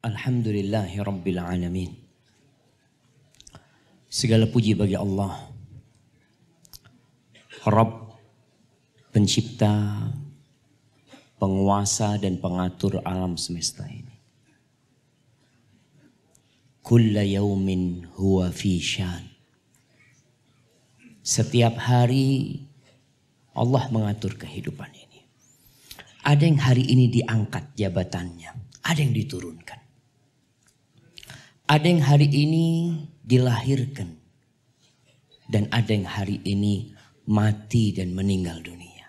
Alhamdulillahi Rabbil Alamin. Segala puji bagi Allah, Rabb, pencipta, penguasa dan pengatur alam semesta ini. Kulla yaumin huwa fi syan. Setiap hari Allah mengatur kehidupan ini. Ada yang hari ini diangkat jabatannya, ada yang diturunkan. Ada yang hari ini dilahirkan dan ada yang hari ini mati dan meninggal dunia.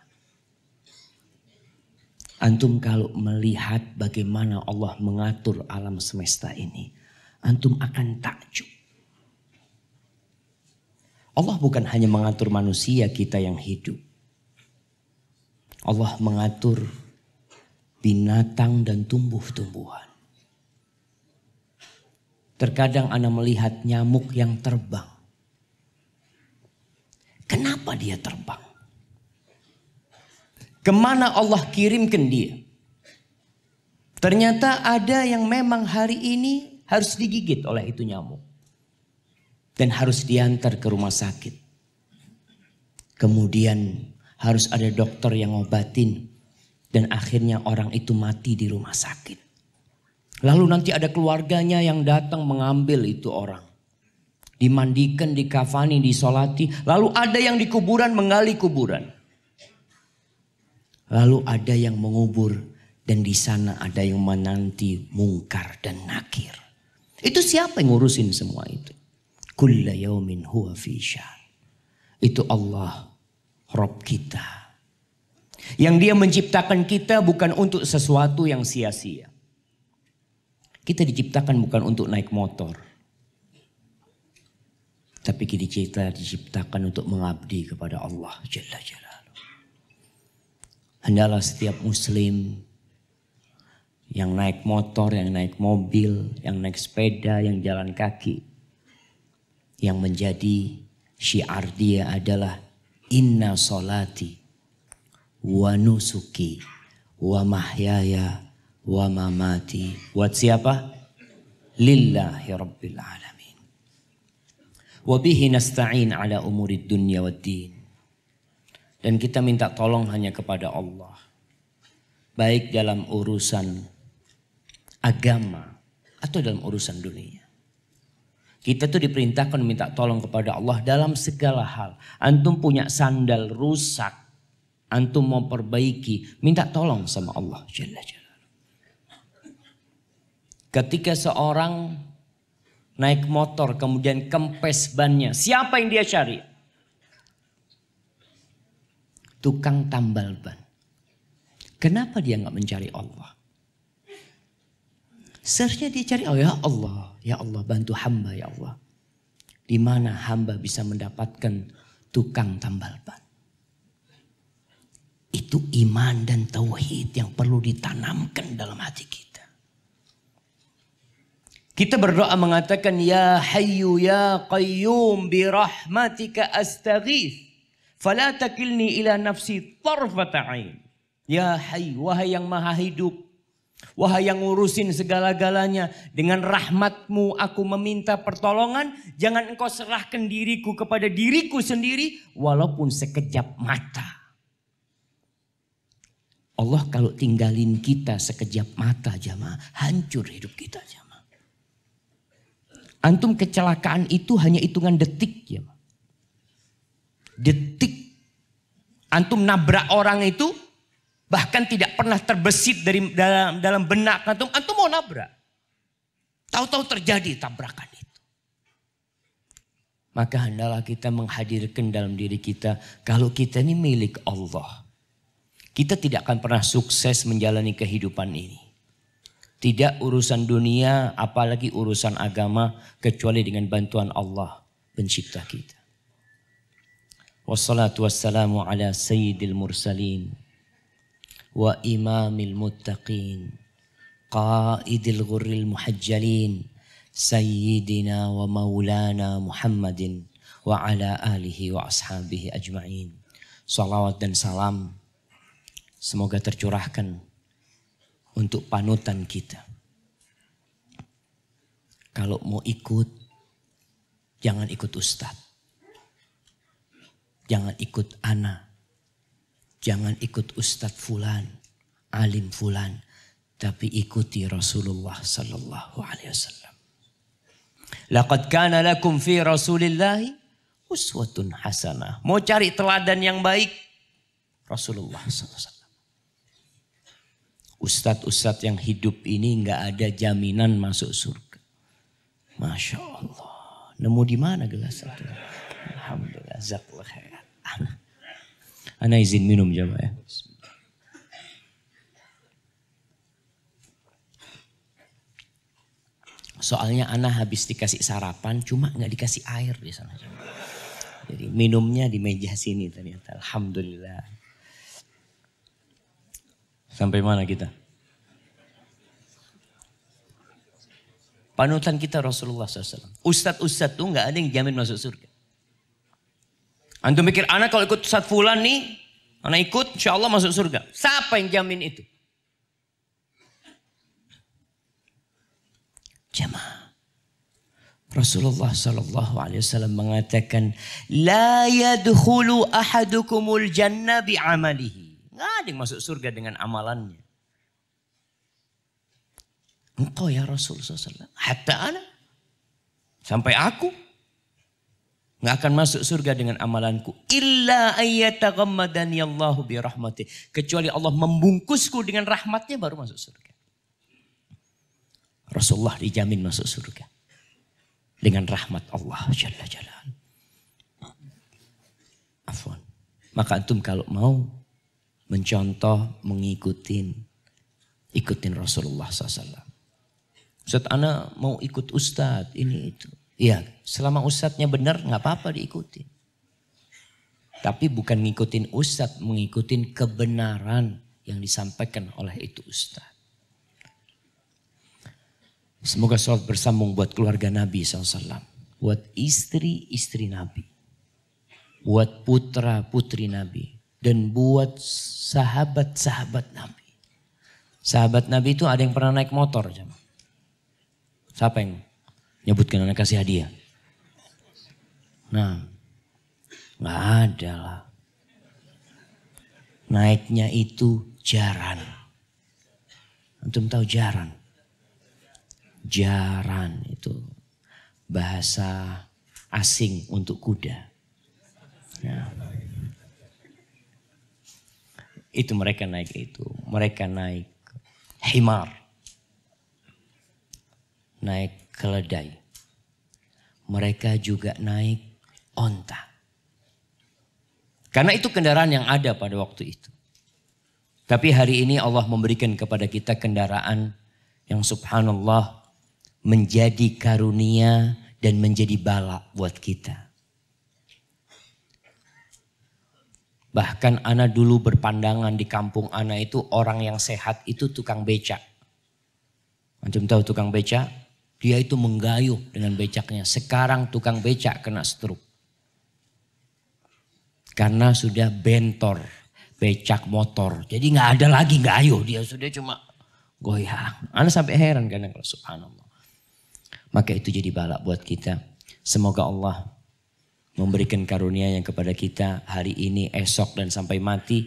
Antum kalau melihat bagaimana Allah mengatur alam semesta ini, antum akan takjub. Allah bukan hanya mengatur manusia kita yang hidup. Allah mengatur binatang dan tumbuh-tumbuhan. Terkadang ana melihat nyamuk yang terbang. Kenapa dia terbang? Kemana Allah kirimkan dia? Ternyata ada yang memang hari ini harus digigit oleh itu nyamuk. Dan harus diantar ke rumah sakit. Kemudian harus ada dokter yang ngobatin. Dan akhirnya orang itu mati di rumah sakit. Lalu nanti ada keluarganya yang datang mengambil itu orang. Dimandikan, dikafani, disolati. Lalu ada yang di kuburan menggali kuburan. Lalu ada yang mengubur dan di sana ada yang menanti mungkar dan nakir. Itu siapa yang ngurusin semua itu? Kulla yaumin huwa fi syan. Itu Allah, Rabb kita. Yang dia menciptakan kita bukan untuk sesuatu yang sia-sia. Kita diciptakan bukan untuk naik motor. Tapi kita diciptakan untuk mengabdi kepada Allah Jalla Jalaluh. Hendaklah setiap muslim yang naik motor, yang naik mobil, yang naik sepeda, yang jalan kaki. Yang menjadi syiar dia adalah inna salati wa nusuki wa mahyaya wa mamati. Buat siapa? Lillahi Rabbil Alamin. Wa bihi nasta'in ala umuri dunya waddin. Dan kita minta tolong hanya kepada Allah. Baik dalam urusan agama atau dalam urusan dunia. Kita tuh diperintahkan minta tolong kepada Allah dalam segala hal. Antum punya sandal rusak. Antum mau perbaiki. Minta tolong sama Allah Jalla Jalla. Ketika seorang naik motor kemudian kempes bannya, siapa yang dia cari? Tukang tambal ban. Kenapa dia nggak mencari Allah? Seharusnya dia cari, oh ya Allah bantu hamba ya Allah. Di mana hamba bisa mendapatkan tukang tambal ban? Itu iman dan tauhid yang perlu ditanamkan dalam hati kita. Kita berdoa mengatakan ya hayyu ya qayyum bi rahmatika astaghith fala takilni ila nafsi tarfata ain. Ya hayyu, wahai yang maha hidup, wahai yang ngurusin segala-galanya, dengan rahmatmu aku meminta pertolongan, jangan engkau serahkan diriku kepada diriku sendiri walaupun sekejap mata. Allah kalau tinggalin kita sekejap mata jamaah, hancur hidup kita jamaah. Antum kecelakaan itu hanya hitungan detik ya. Detik. Antum nabrak orang itu bahkan tidak pernah terbesit dari dalam benak antum. Antum mau nabrak. Tahu-tahu terjadi tabrakan itu. Maka hendaklah kita menghadirkan dalam diri kita kalau kita ini milik Allah. Kita tidak akan pernah sukses menjalani kehidupan ini. Tidak urusan dunia apalagi urusan agama kecuali dengan bantuan Allah pencipta kita. Wassalatu wassalamu ala sayyidil mursalin wa imamil muttaqin qaidil ghurril muhajjalin sayyidina wa maulana Muhammadin wa ala alihi wa ashabihi ajma'in. Salawat dan salam semoga tercurahkan untuk panutan kita, Kalau mau ikut, jangan ikut ustadz. Jangan ikut ana. Jangan ikut ustadz fulan, alim fulan. Tapi ikuti Rasulullah sallallahu alaihi wasallam. Laqad kana lakum fi Rasulillahi uswatun hasanah. Mau cari teladan yang baik, Rasulullah sallallahu alaihi wasallam. Ustadz-ustadz yang hidup ini nggak ada jaminan masuk surga. Masya Allah. Nemu di mana gelas itu? Alhamdulillah. Jazakallahu khairan. Ana izin minum jamaah. Soalnya ana habis dikasih sarapan, cuma nggak dikasih air di sana. Jadi minumnya di meja sini ternyata. Alhamdulillah. Sampai mana kita? Panutan kita Rasulullah SAW. Ustadz-ustadz tuh nggak ada yang jamin masuk surga. Antum pikir anak kalau ikut ustadz fulan nih, anak ikut insya Allah masuk surga. Siapa yang jamin itu? Jemaah. Rasulullah SAW mengatakan, la yadkhulu ahadukumul janna bi'amalihi. Nggak ada yang masuk surga dengan amalannya. Engkau ya Rasulullah SAW. Hatta ana. Sampai aku. Nggak akan masuk surga dengan amalanku. Illa ayyatagammadani Allahu birahmatih. Kecuali Allah membungkusku dengan rahmatnya baru masuk surga. Rasulullah dijamin masuk surga. Dengan rahmat Allah Jalla Jalaluh. Afwan. Maka antum kalau mau mencontoh, ikutin Rasulullah SAW. Ustaz ana mau ikut ustaz ini itu. Iya, selama ustaznya benar nggak apa-apa diikuti. Tapi bukan ngikutin ustaz, mengikutin kebenaran yang disampaikan oleh itu ustaz. Semoga sholat bersambung buat keluarga Nabi SAW, buat istri-istri Nabi, buat putra-putri Nabi, dan buat sahabat-sahabat Nabi. Sahabat Nabi itu ada yang pernah naik motor. Siapa yang nyebutkan anak kasih hadiah? Nah, nggak ada lah. Naiknya itu jaran. Antum tahu jaran? Jaran itu bahasa asing untuk kuda. Nah, itu mereka naik itu. Mereka naik himar. Naik keledai. Mereka juga naik onta. Karena itu kendaraan yang ada pada waktu itu. Tapi hari ini Allah memberikan kepada kita kendaraan yang subhanallah menjadi karunia dan menjadi bala buat kita. Bahkan ana dulu berpandangan di kampung ana itu orang yang sehat itu tukang becak. Antum tahu tukang becak? Dia itu menggayuh dengan becaknya. Sekarang tukang becak kena stroke. Karena sudah bentor becak motor. Jadi nggak ada lagi gayuh, dia sudah cuma goyang. Ana sampai heran karena kalau subhanallah. Maka itu jadi balak buat kita. Semoga Allah memberikan karunia yang kepada kita hari ini, esok dan sampai mati,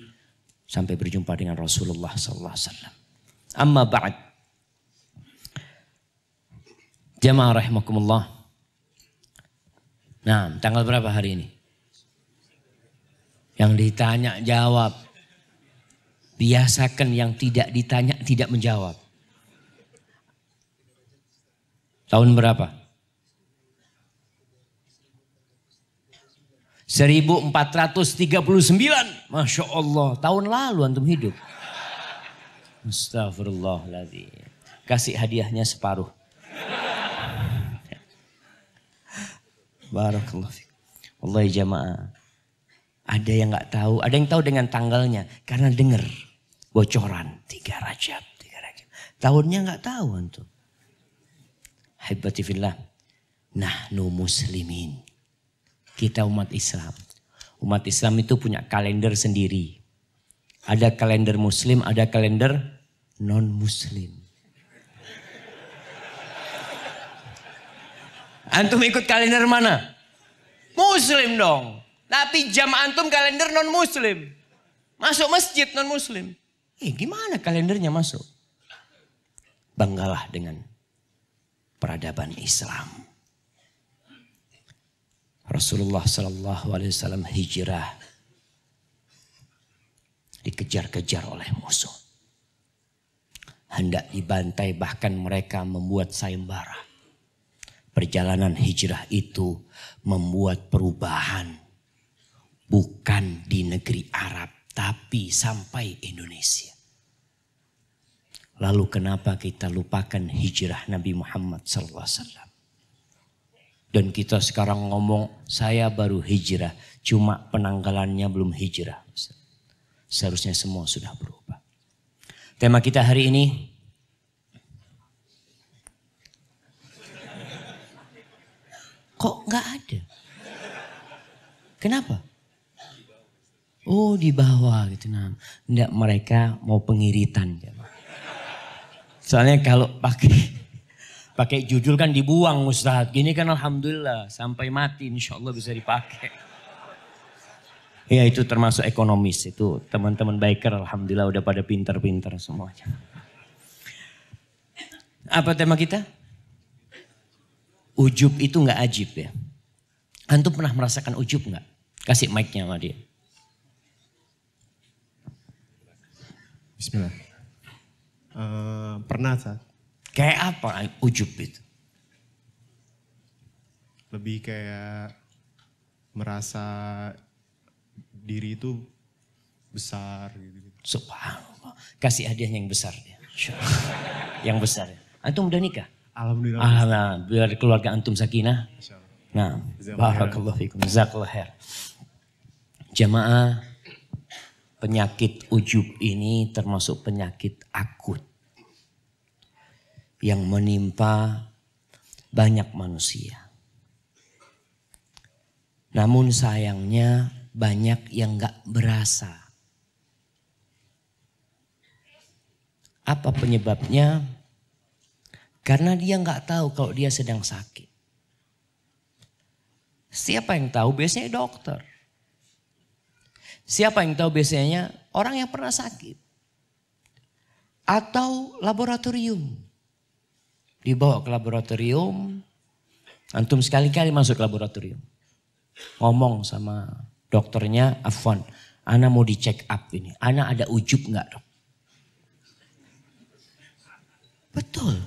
sampai berjumpa dengan Rasulullah sallallahu alaihi wasallam. Amma ba'd. Jamaah rahimakumullah. Nah, tanggal berapa hari ini? Yang ditanya jawab. Biasakan yang tidak ditanya tidak menjawab. Tahun berapa? 1439. Masya Allah, tahun lalu antum hidup. Astagfirullahaladzim. Kasih hadiahnya separuh. Barakallahu fiik. Wallahi jamaah. Ada yang nggak tahu, ada yang tahu dengan tanggalnya karena dengar bocoran 3 Rajab. Tahunnya nggak tahu antum. Haibati fillah. Nahnu muslimin. Kita umat Islam. Umat Islam itu punya kalender sendiri. Ada kalender muslim, ada kalender non muslim. Antum ikut kalender mana? Muslim dong. Tapi jam antum kalender non-muslim. Masuk masjid non-muslim. Gimana kalendernya masuk? Banggalah dengan peradaban Islam. Rasulullah SAW hijrah. Dikejar-kejar oleh musuh. Hendak dibantai, bahkan mereka membuat sayembara. Perjalanan hijrah itu membuat perubahan. Bukan di negeri Arab, tapi sampai Indonesia. Lalu kenapa kita lupakan hijrah Nabi Muhammad SAW? Dan kita sekarang ngomong, saya baru hijrah, cuma penanggalannya belum hijrah. Seharusnya semua sudah berubah. Tema kita hari ini, kok nggak ada? Kenapa? Oh, di bawah gitu. Nah, enggak, mereka mau pengiritan. Soalnya kalau pakai judul kan dibuang, Ustaz. Gini kan alhamdulillah sampai mati insya Allah bisa dipakai. Ya, itu termasuk ekonomis. Itu teman-teman biker alhamdulillah udah pada pintar-pintar semuanya. Apa tema kita? Ujub itu nggak ajib ya. Antum pernah merasakan ujub nggak? Kasih mic-nya sama dia. Bismillah. Pernah, Ustaz. Kayak apa ujub itu? Lebih kayak merasa diri itu besar. Gitu. Subhanallah. Kasih hadiahnya yang besar dia. Yang besar ya. Antum udah nikah? Alhamdulillah. Alhamdulillah. Biar keluarga antum sakinah. Nah, barakallahu fikum. Jazakallahu khair. Jamaah, penyakit ujub ini termasuk penyakit akut yang menimpa banyak manusia. Namun sayangnya banyak yang gak berasa. Apa penyebabnya? Karena dia nggak tahu kalau dia sedang sakit. Siapa yang tahu? Biasanya dokter. Siapa yang tahu? Biasanya orang yang pernah sakit. Atau laboratorium. Dibawa ke laboratorium. Antum sekali-kali masuk ke laboratorium. Ngomong sama dokternya, "Afwan, Ana mau di check up ini. Ana ada ujub nggak, dok?" Betul.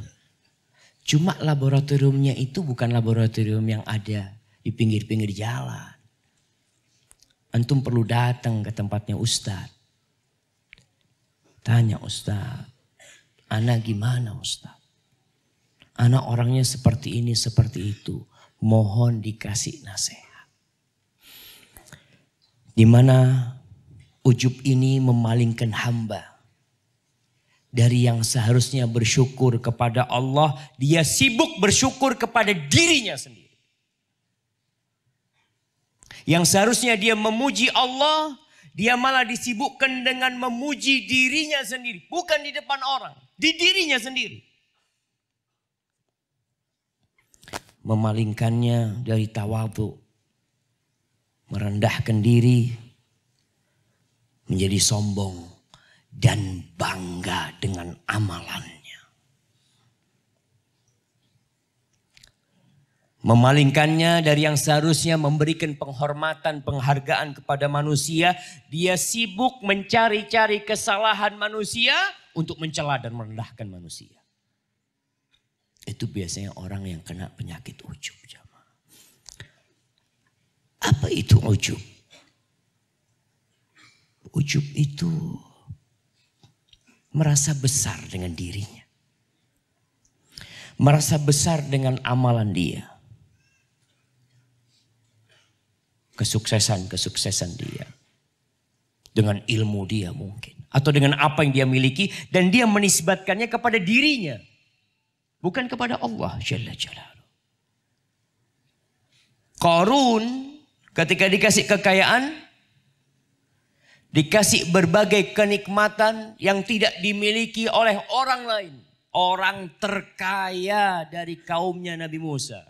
Cuma laboratoriumnya itu bukan laboratorium yang ada di pinggir-pinggir jalan. Antum perlu datang ke tempatnya Ustadz. Tanya Ustadz, "Ana gimana Ustadz? Ana orangnya seperti ini, seperti itu. Mohon dikasih nasihat." Dimana ujub ini memalingkan hamba dari yang seharusnya bersyukur kepada Allah, dia sibuk bersyukur kepada dirinya sendiri. Yang seharusnya dia memuji Allah, dia malah disibukkan dengan memuji dirinya sendiri. Bukan di depan orang, di dirinya sendiri. Memalingkannya dari tawadhu, merendahkan diri, menjadi sombong. Dan bangga dengan amalannya. Memalingkannya dari yang seharusnya memberikan penghormatan, penghargaan kepada manusia. Dia sibuk mencari-cari kesalahan manusia untuk mencela dan merendahkan manusia. Itu biasanya orang yang kena penyakit ujub. Apa itu ujub? Ujub itu merasa besar dengan dirinya. Merasa besar dengan amalan dia. Kesuksesan-kesuksesan dia. Dengan ilmu dia mungkin. Atau dengan apa yang dia miliki. Dan dia menisbatkannya kepada dirinya. Bukan kepada Allah Jalla Jalaluhu. Qarun ketika dikasih kekayaan. Dikasih berbagai kenikmatan yang tidak dimiliki oleh orang lain. Orang terkaya dari kaumnya Nabi Musa.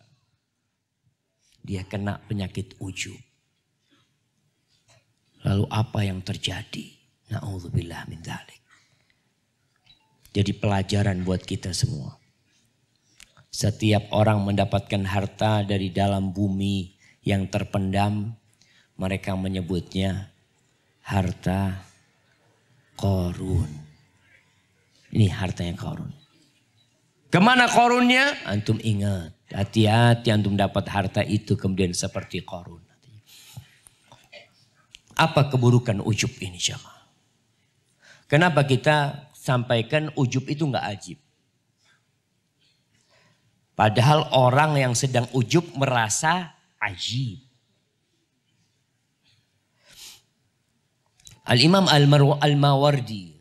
dia kena penyakit ujub. Lalu apa yang terjadi? Na'udzubillah min dzalik. Jadi pelajaran buat kita semua. Setiap orang mendapatkan harta dari dalam bumi yang terpendam, mereka menyebutnya harta Qarun. Ini hartanya Qarun. Kemana Qarunnya? Antum ingat. Hati-hati antum dapat harta itu kemudian seperti Qarun. Apa keburukan ujub ini jamaah? Kenapa kita sampaikan ujub itu nggak ajib? Padahal orang yang sedang ujub merasa ajib. Al-Imam Al-Mawardi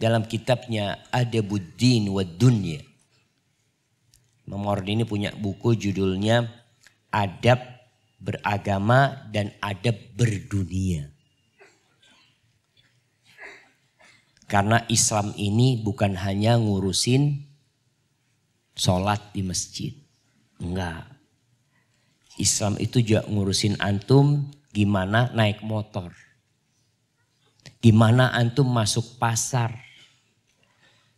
dalam kitabnya Adabuddin wa Dunya. Mawardi ini punya buku judulnya Adab Beragama dan Adab Berdunia. Karena Islam ini bukan hanya ngurusin sholat di masjid. Enggak. Islam itu juga ngurusin antum gimana naik motor. Gimana antum masuk pasar.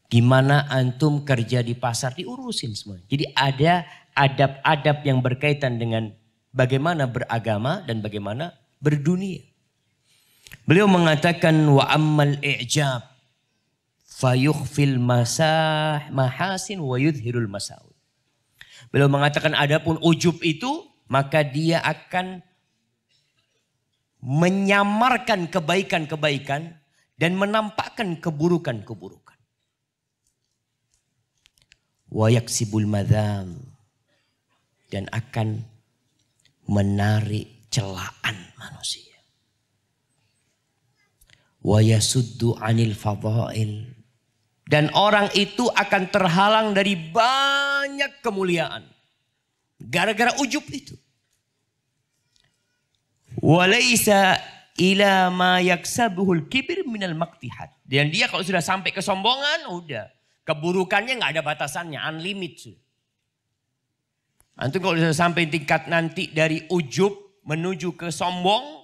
Gimana antum kerja di pasar, diurusin semua. Jadi ada adab-adab yang berkaitan dengan bagaimana beragama dan bagaimana berdunia. Beliau mengatakan wa ammal i'jab fayukhfil mahasin wa yudhhirul masawi. Beliau mengatakan adapun ujub itu maka dia akan menyamarkan kebaikan-kebaikan dan menampakkan keburukan-keburukan. Wa yaksibul madzam, dan akan menarik celaan manusia. Wa yasuddu 'anil fadhail, dan orang itu akan terhalang dari banyak kemuliaan gara-gara ujub itu. Wa laisa ila ma yaksabuhul kibir minal maktihat, dan dia kalau sudah sampai kesombongan udah keburukannya nggak ada batasannya, unlimited. Antum kalau sudah sampai tingkat nanti dari ujub menuju ke sombong.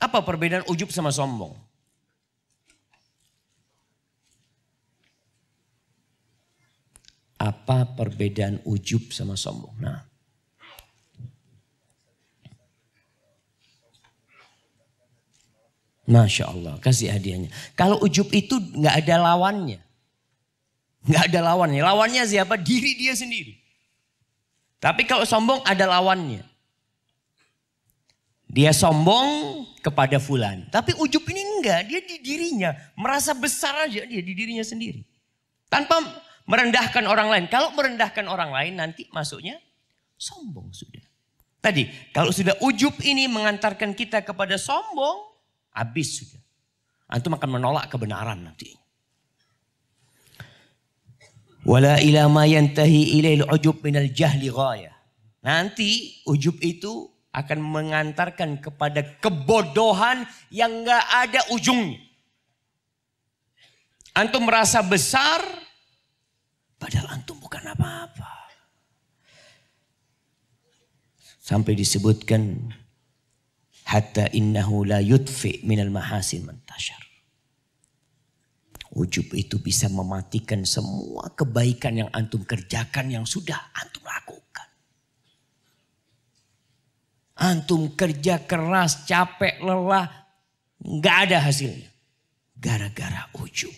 Apa perbedaan ujub sama sombong? Apa perbedaan ujub sama sombong? Nah. Masya Allah, kasih hadiahnya. Kalau ujub itu nggak ada lawannya. Nggak ada lawannya. Lawannya siapa? Diri dia sendiri. Tapi kalau sombong ada lawannya. Dia sombong kepada fulan. Tapi ujub ini enggak. Dia di dirinya. Merasa besar aja dia di dirinya sendiri. Tanpa merendahkan orang lain. Kalau merendahkan orang lain nanti masuknya sombong sudah. Tadi kalau sudah ujub ini mengantarkan kita kepada sombong. Habis sudah. Antum akan menolak kebenaran nanti. Wala ila ma yantahi ilail ujub minal jahli ghayah. Nanti ujub itu akan mengantarkan kepada kebodohan yang enggak ada ujungnya. Antum merasa besar padahal antum bukan apa-apa. Sampai disebutkan hatta innahu la yudfi minal mahasin mantashar. Ujub itu bisa mematikan semua kebaikan yang antum kerjakan, yang sudah antum lakukan. Antum kerja keras, capek, lelah, nggak ada hasilnya. Gara-gara ujub.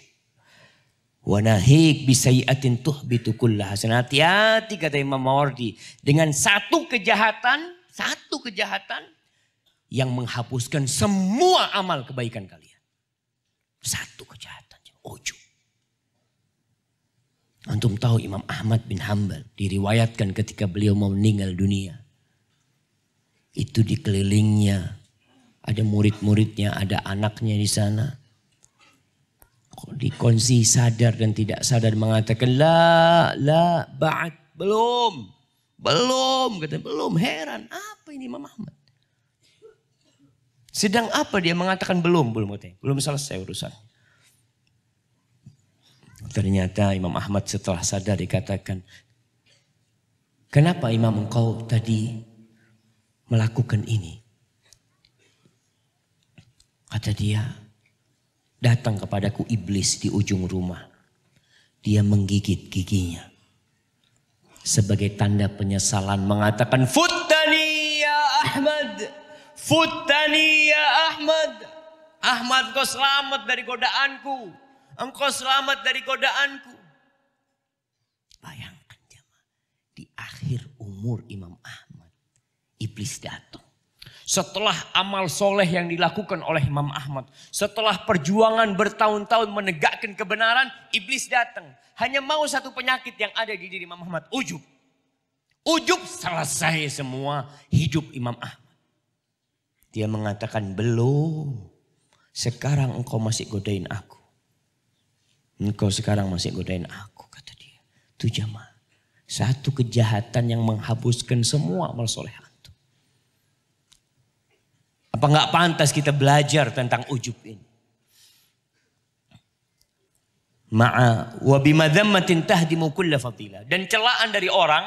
Wa nahik bisayyatin tuhbitu kullah hasanat. Hati-hati kata Imam Mawardi. Dengan satu kejahatan yang menghapuskan semua amal kebaikan kalian. Satu kejahatan. Ujub. Antum tahu Imam Ahmad bin Hanbal diriwayatkan ketika beliau mau meninggal dunia. Itu dikelilingnya ada murid-muridnya, ada anaknya di sana. Di kondisi sadar dan tidak sadar mengatakan la ba'd, belum kata, belum. Heran apa ini Imam Ahmad? Sedang apa dia mengatakan belum selesai urusannya. Ternyata Imam Ahmad setelah sadar dikatakan Kenapa Imam engkau tadi melakukan ini? Kata dia, datang kepadaku iblis di ujung rumah. Dia menggigit giginya sebagai tanda penyesalan, mengatakan, "Futtani ya Ahmad, futtani ya Ahmad. Ahmad, kau selamat dari godaanku. Engkau selamat dari godaanku." Bayangkan jemaah, di akhir umur Imam Ahmad, iblis datang. Setelah amal soleh yang dilakukan oleh Imam Ahmad, setelah perjuangan bertahun-tahun menegakkan kebenaran, iblis datang. Hanya mau satu penyakit yang ada di diri Imam Ahmad, ujub. Ujub, selesai semua hidup Imam Ahmad. Dia mengatakan, belum. Sekarang engkau masih godain aku. Engkau sekarang masih godain aku, kata dia. Itu jemaah, satu kejahatan yang menghapuskan semua amal soleh. Apa nggak pantas kita belajar tentang ujub ini? Ma'a wa bimadhammatin tahdimu kulla fadila. Dan celaan dari orang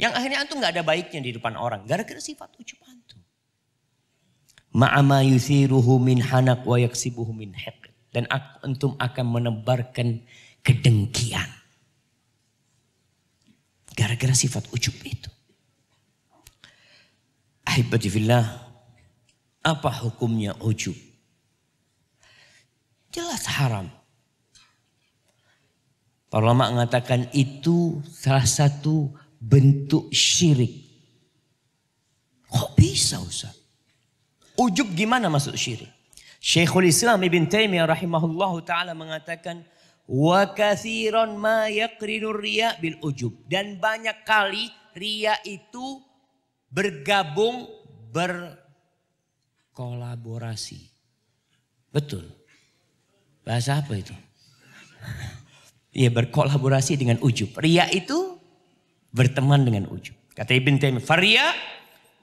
yang akhirnya antum nggak ada baiknya di depan orang, gara-gara sifat ujub antum. Ma'a ma yuthiruhu min hanak wa yaksibuhu min hiqd. Dan antum akan menebarkan kedengkian gara-gara sifat ujub itu. Ahibati fillah, apa hukumnya ujub? Jelas haram. Para ulama mengatakan itu salah satu bentuk syirik. Kok bisa Ustaz? Ujub gimana masuk syirik? Syekhul Islam Ibn Taimiyah rahimahullahu ta'ala mengatakan, wa kathiran ma yaqrinu riya bil ujub. Dan banyak kali riya itu bergabung, kolaborasi. Betul. Bahasa apa itu? Ya, berkolaborasi dengan ujub. Riya itu berteman dengan ujub. Kata Ibn Taimiyah, "Fariya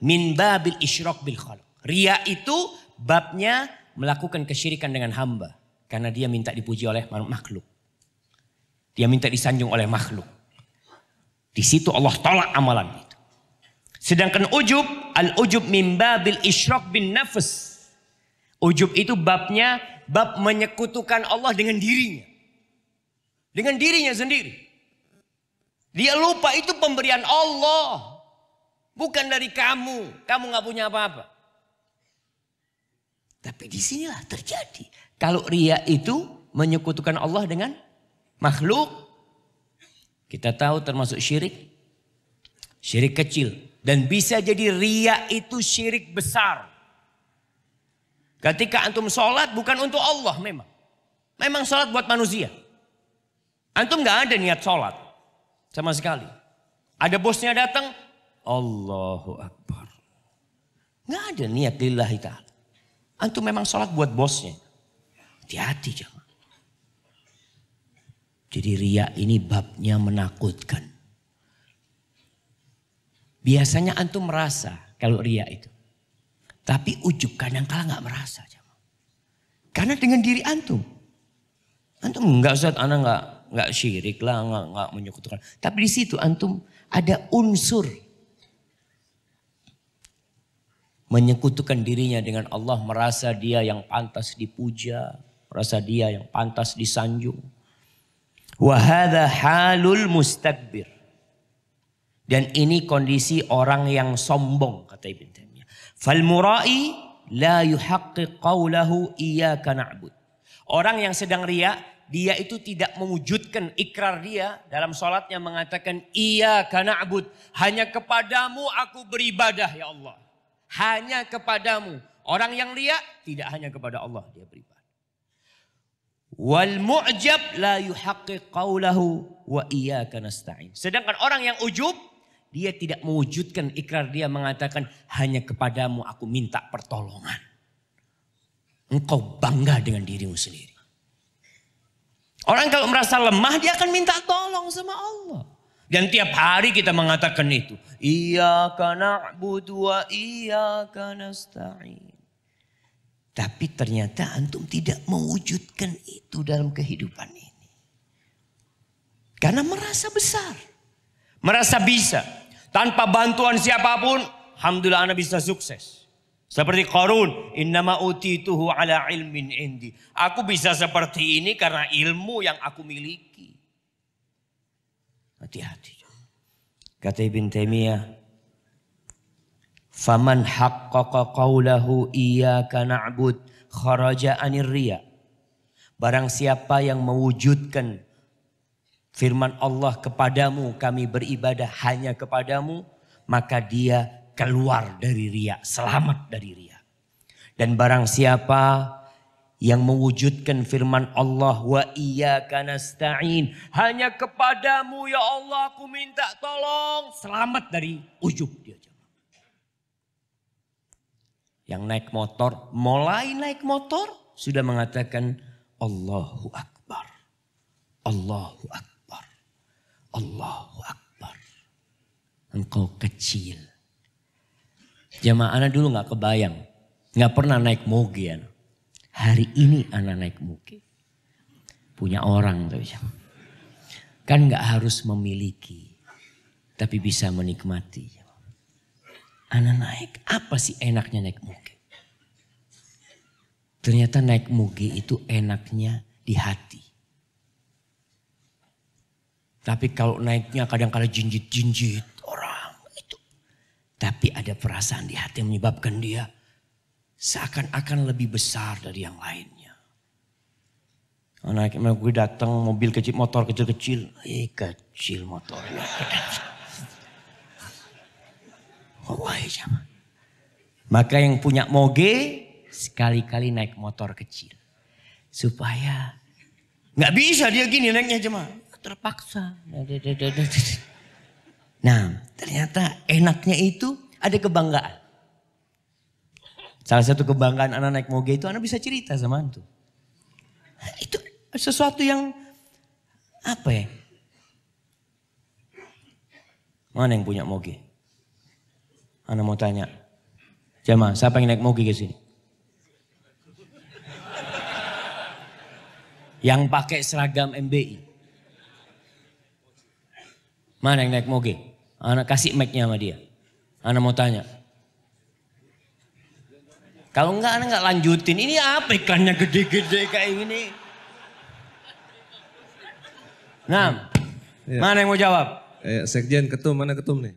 min babil isyraq bil khalq." Riya itu babnya melakukan kesyirikan dengan hamba, karena dia minta dipuji oleh makhluk. Dia minta disanjung oleh makhluk. Di situ Allah tolak amalan itu. Sedangkan ujub, al-ujub min babil isyraq bin nafs. Ujub itu babnya, bab menyekutukan Allah dengan dirinya. Dengan dirinya sendiri. Dia lupa itu pemberian Allah. Bukan dari kamu. Kamu gak punya apa-apa. Tapi disinilah terjadi. Kalau riya itu menyekutukan Allah dengan makhluk. Kita tahu termasuk syirik. Syirik kecil. Dan bisa jadi riya itu syirik besar. Ketika antum sholat bukan untuk Allah memang. Memang sholat buat manusia. Antum gak ada niat sholat. Sama sekali. Ada bosnya datang. Allahu Akbar. Gak ada niat lillahi ta'ala. Antum memang sholat buat bosnya. Hati-hati jangan. Jadi riya ini babnya menakutkan. Biasanya antum merasa kalau riya itu. Tapi ujub kadang-kadang gak merasa. Karena dengan diri antum. Antum enggak Ustaz, anak enggak syirik lah, enggak menyekutukan. Tapi di situ antum ada unsur menyekutukan dirinya dengan Allah, merasa dia yang pantas dipuja, merasa dia yang pantas disanjung. Wa hadza halul mustakbir. Dan ini kondisi orang yang sombong, kata Ibn Taimiyah. Fal murai la yuhaqqiq qawlahu iyyaka na'bud. Orang yang sedang riya, dia itu tidak mewujudkan ikrar dia dalam sholatnya mengatakan iyyaka na'bud. Hanya kepadamu aku beribadah ya Allah. Hanya kepadamu. Orang yang riya tidak hanya kepada Allah dia beribadah. Wal mu'jab la yuhaqqiq qawlahu wa iyyaka nasta'in. Sedangkan orang yang ujub, dia tidak mewujudkan ikrar dia mengatakan hanya kepadamu aku minta pertolongan. Engkau bangga dengan dirimu sendiri. Orang kalau merasa lemah dia akan minta tolong sama Allah. Dan tiap hari kita mengatakan itu. Iyyaka na'budu wa iyyaka nasta'in. Tapi ternyata antum tidak mewujudkan itu dalam kehidupan ini. Karena merasa besar. merasa bisa. Tanpa bantuan siapapun, alhamdulillah Anda bisa sukses. Seperti Qarun, innama utituhu ala ilmin indi. Aku bisa seperti ini karena ilmu yang aku miliki. Hati-hati. Kata Ibn Taimiyah, faman haqqaqa qawlahu iyyaka na'bud kharaja anir riya. Barang siapa yang mewujudkan firman Allah, kepadamu kami beribadah hanya kepadamu, maka dia keluar dari riya, selamat dari riya. Dan barang siapa yang mewujudkan firman Allah, wa iyyaka nasta'in, hanya kepadamu ya Allah aku minta tolong, selamat dari ujub dia. Yang naik motor, mulai naik motor sudah mengatakan Allahu Akbar, Allahu Akbar, Allahu Akbar. Engkau kecil. Jamaah, anak dulu gak kebayang, gak pernah naik moge anak. Hari ini anak naik moge. Punya orang tuh. Kan gak harus memiliki, tapi bisa menikmati. Anak naik, apa sih enaknya naik moge? Ternyata naik moge itu enaknya di hati. Tapi kalau naiknya kadang-kadang jinjit-jinjit orang itu. Tapi ada perasaan di hati yang menyebabkan dia seakan-akan lebih besar dari yang lainnya. Anak gue datang mobil kecil, motor kecil-kecil. Kecil motornya. Maka yang punya moge sekali-kali naik motor kecil. Supaya nggak bisa dia gini naiknya jemaah. Terpaksa. Nah, ternyata enaknya itu ada kebanggaan. Salah satu kebanggaan anak naik moge itu, anak bisa cerita sama antum. Itu sesuatu yang apa ya? Mana yang punya moge? Ana mau tanya, jamaah, siapa yang naik moge ke sini? Yang pakai seragam MBI. Mana yang naik moge? Ana kasih mic-nya sama dia. Ana mau tanya. Kalau enggak, ana enggak lanjutin. Ini apa iklannya gede-gede kayak gini? Nah, ya. Mana yang mau jawab? Sekjen, ketum, mana ketum nih?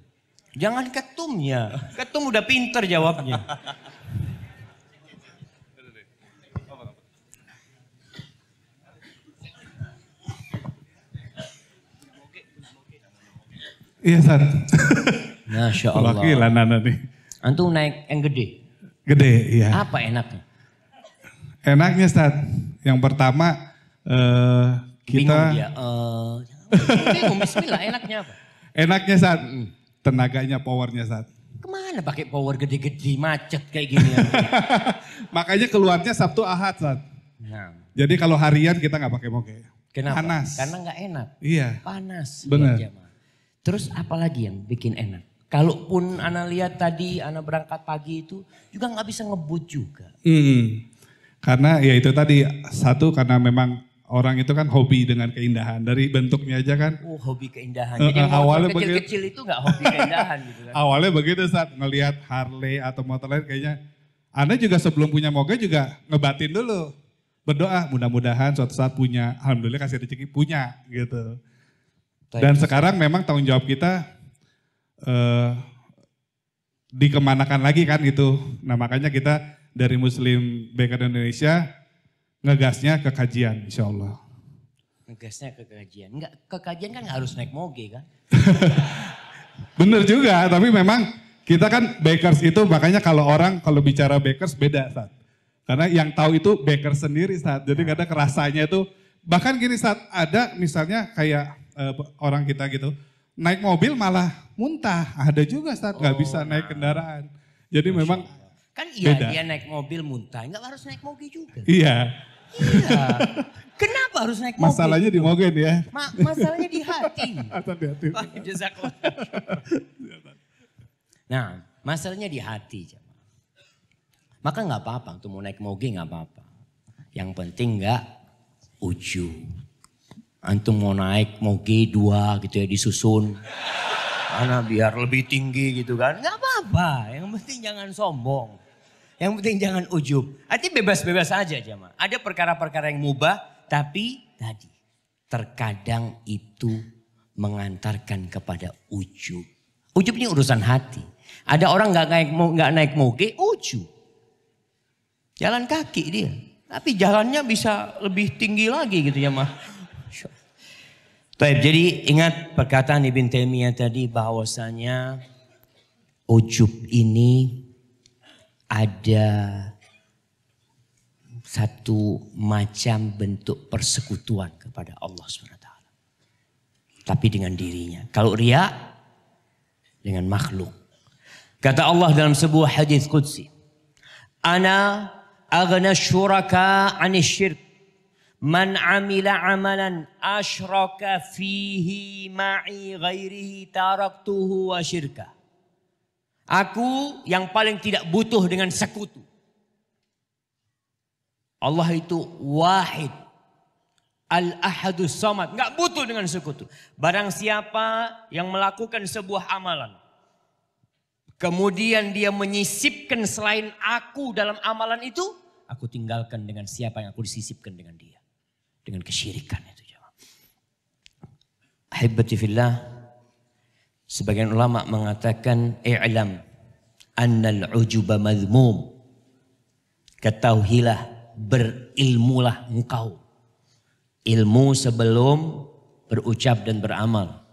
Jangan ketumnya, ketum udah pinter jawabnya. Iya, San. Masya Allah. Wakilan anak nih. Antum naik yang gede? Gede, iya. Apa enaknya? Enaknya, San. Yang pertama, kita... Bingung, bismillah, enaknya apa? Enaknya, San. Tenaganya, powernya saat. Kemana pakai power gede-gede, macet kayak gini. Makanya keluarnya Sabtu Ahad saat. Nah. Jadi kalau harian kita nggak pakai moge. Kenapa? Panas. Karena nggak enak. Iya. Panas. Benar. Ya, terus apalagi yang bikin enak? Kalaupun ana lihat tadi ana berangkat pagi itu juga nggak bisa ngebut juga. Karena ya itu tadi, satu karena memang orang itu kan hobi dengan keindahan, dari bentuknya aja kan. Oh, hobi keindahan. Jadi awalnya kecil-kecil itu gak hobi keindahan gitu kan. Awalnya begitu saat ngelihat Harley atau motor lain kayaknya. Anda juga sebelum punya moge juga ngebatin dulu. Berdoa mudah-mudahan suatu saat punya. Alhamdulillah kasih rezeki punya gitu. Dan sekarang memang tanggung jawab kita dikemanakan lagi kan gitu. Nah makanya kita dari Muslim Baker Indonesia ngegasnya ke kajian insya Allah. Ngegasnya ke kajian. Enggak, ke kajian kan gak harus naik moge kan. Bener juga, tapi memang kita kan bakers itu, makanya kalau orang kalau bicara bakers beda saat. Karena yang tahu itu bakers sendiri saat. Jadi kadang kerasanya itu, bahkan gini saat, ada misalnya kayak orang kita gitu, naik mobil malah muntah. Ada juga saat gak bisa naik kendaraan. Jadi memang kan iya beda. Dia naik mobil muntah, nggak harus naik moge juga. Iya. Iya. Kenapa harus naik moge? Masalahnya di moge ya. Masalahnya di hati. Nah, masalahnya di hati. Maka nggak apa-apa, untuk mau naik moge nggak apa-apa. Yang penting nggak ujub. Antum mau naik moge dua gitu ya disusun. Mana biar lebih tinggi gitu kan. Gak apa-apa, yang penting jangan sombong. Yang penting jangan ujub. Artinya bebas-bebas aja jemaah. Ada perkara-perkara yang mubah, tapi tadi terkadang itu mengantarkan kepada ujub. Ujub ini urusan hati. Ada orang gak naik moge, ujub. Jalan kaki dia. Tapi jalannya bisa lebih tinggi lagi gitu jemaah. Baik, jadi ingat perkataan Ibn Taimiyah tadi bahwasanya ujub ini ada satu macam bentuk persekutuan kepada Allah SWT. Tapi dengan dirinya. Kalau riya dengan makhluk. Kata Allah dalam sebuah hadis qudsi. Ana aghna syuraka anisyirk. Man amila amalan asyraka fihi ma'i ghairihi taraktuhu wa syirka. Aku yang paling tidak butuh dengan sekutu. Allah itu wahid. Al-ahadus samad. Enggak butuh dengan sekutu. Barang siapa yang melakukan sebuah amalan. Kemudian dia menyisipkan selain aku dalam amalan itu. Aku tinggalkan dengan siapa yang aku disisipkan dengan dia. Dengan kesyirikan itu jemaah. Ahibati fillah, sebagian ulama mengatakan i'lam annal ujuba madhmum. Ketahuilah, berilmulah engkau. Ilmu sebelum berucap dan beramal.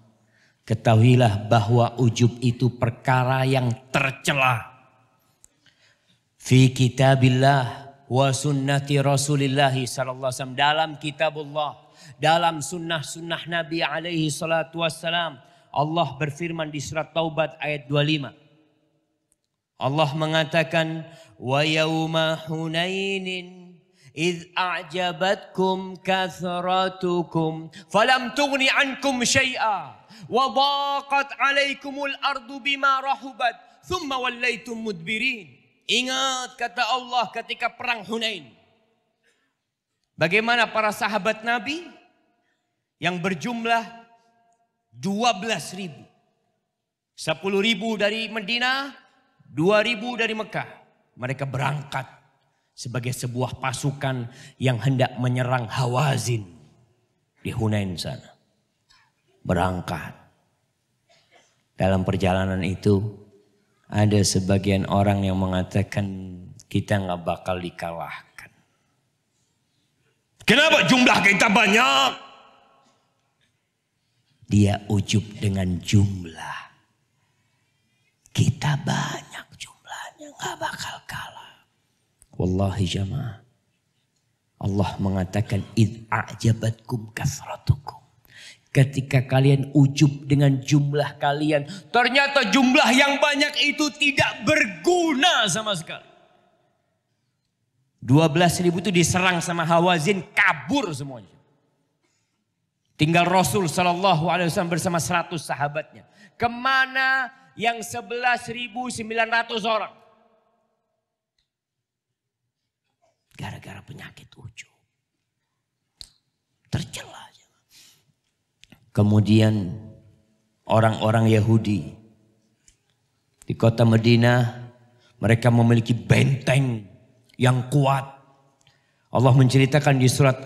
Ketahuilah bahwa ujub itu perkara yang tercela. Fi kitabillah wa sunnati rasulillahi sallallahu alaihi wasallam, dalam kitabullah, dalam sunnah-sunnah Nabi alaihi salatu wassalam. Allah berfirman di surat Taubat ayat 25. Allah mengatakan wa yauma hunainin idz a'jabatkum kathratukum falam tughni ankum syai'a wa daqat alaikumul ardu bima rahubat thumma wallaitum mudbirin. Ingat kata Allah ketika perang Hunain. Bagaimana para sahabat Nabi yang berjumlah 12.000. 10.000 dari Medina, 2.000 dari Mekah. Mereka berangkat sebagai sebuah pasukan yang hendak menyerang Hawazin di Hunain sana. Berangkat. Dalam perjalanan itu ada sebagian orang yang mengatakan kita nggak bakal dikalahkan. Kenapa jumlah kita banyak? Dia ujub dengan jumlah. Kita banyak jumlahnya, nggak bakal kalah. Wallahi jamaah. Allah mengatakan id a'jabatkum kasratukum. Ketika kalian ujub dengan jumlah kalian. Ternyata jumlah yang banyak itu tidak berguna sama sekali. 12.000 itu diserang sama Hawazin, kabur semuanya. Tinggal Rasul SAW bersama 100 sahabatnya. Kemana yang 11.900 orang? Gara-gara penyakit ujub. Tercela. Kemudian orang-orang Yahudi di kota Madinah, mereka memiliki benteng yang kuat. Allah menceritakan di surat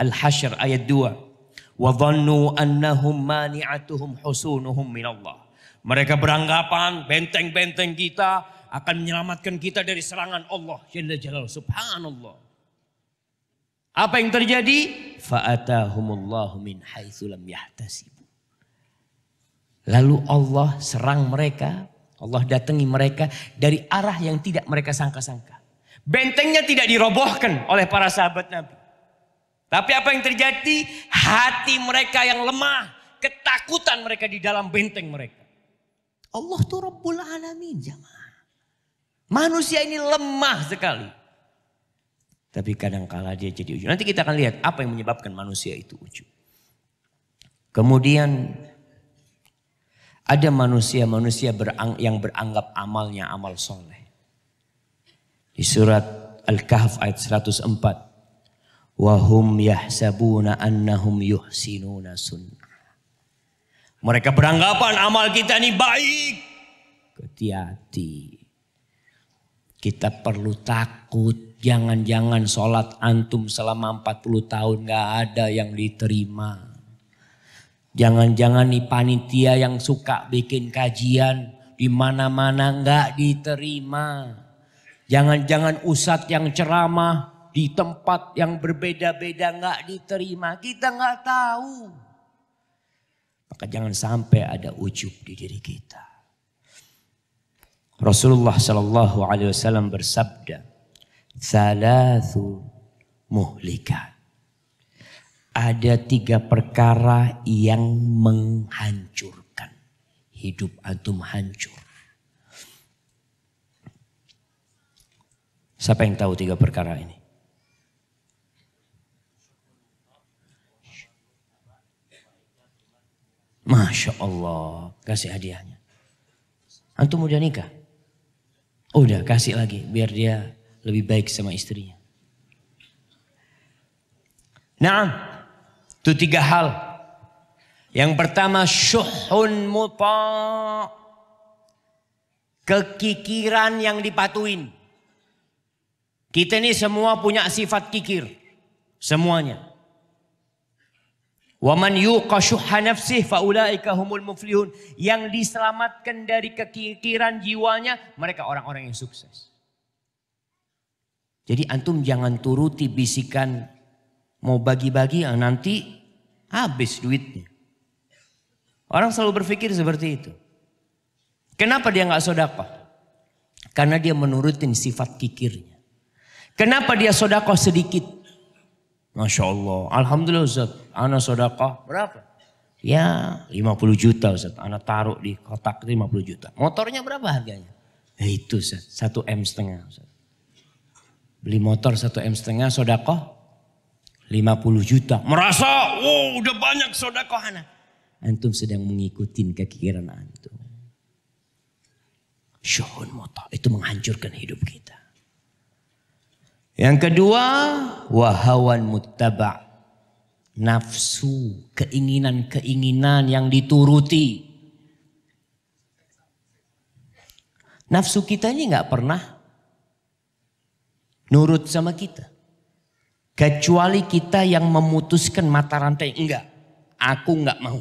Al-Hasyr ayat 2. Wa dhannu annahum mani'atuhum husunuhum minallah. Mereka beranggapan benteng-benteng kita akan menyelamatkan kita dari serangan Allah Jalla Jalaluhu. Subhanallah. Apa yang terjadi? Fa'atahumullahu min haitsu lam yahtasibu. Lalu Allah serang mereka, Allah datangi mereka dari arah yang tidak mereka sangka-sangka. Bentengnya tidak dirobohkan oleh para sahabat Nabi. Tapi apa yang terjadi? Hati mereka yang lemah, ketakutan mereka di dalam benteng mereka. Allah tuh Rabbul Alamin jamaah. Manusia ini lemah sekali. Tapi kadangkala dia jadi ujub. Nanti kita akan lihat apa yang menyebabkan manusia itu ujub. Kemudian ada manusia-manusia yang beranggap amalnya amal soleh. Di surat Al-Kahf ayat 104. Wahum yahsabuna annahum yuhsinuna sunnah. Mereka beranggapan amal kita ini baik. Hati-hati. Kita perlu takut. Jangan-jangan sholat antum selama 40 tahun gak ada yang diterima. Jangan-jangan nih panitia yang suka bikin kajian di mana-mana gak diterima. Jangan-jangan ustadz yang ceramah di tempat yang berbeda-beda gak diterima. Kita gak tahu. Maka jangan sampai ada ujub di diri kita. Rasulullah Shallallahu Alaihi Wasallam bersabda, "Salathu muhlikat." Ada tiga perkara yang menghancurkan hidup antum, hancur. Siapa yang tahu tiga perkara ini? Masya Allah, kasih hadiahnya. Antum udah nikah? Udah, kasih lagi biar dia lebih baik sama istrinya. Nah, itu tiga hal. Yang pertama, syuhun muta'. Kekikiran yang dipatuin. Kita ini semua punya sifat kikir. Semuanya. Wa man yuqa syuhha nafsihi fa ulaika humul muflihun. Yang diselamatkan dari kekikiran jiwanya, mereka orang-orang yang sukses. Jadi antum jangan turuti bisikan mau bagi-bagi nanti habis duitnya. Orang selalu berpikir seperti itu. Kenapa dia nggak sedekah? Karena dia menurutin sifat kikirnya. Kenapa dia sedekah sedikit? Masya Allah, Alhamdulillah Ustaz, ana sedekah berapa? Ya 50 juta Ustaz, ana taruh di kotak 50 juta. Motornya berapa harganya? Ya itu Ustaz, 1,5 M Ustaz. Beli motor 1,5 M, sedekah 50 juta. Merasa, wow udah banyak sedekah ana. Antum sedang mengikuti kekikiran antum. Syuhun muta', itu menghancurkan hidup kita. Yang kedua, wahawan muttaba', nafsu, keinginan-keinginan yang dituruti. Nafsu kita ini nggak pernah nurut sama kita, kecuali kita yang memutuskan mata rantai. Enggak, aku nggak mau.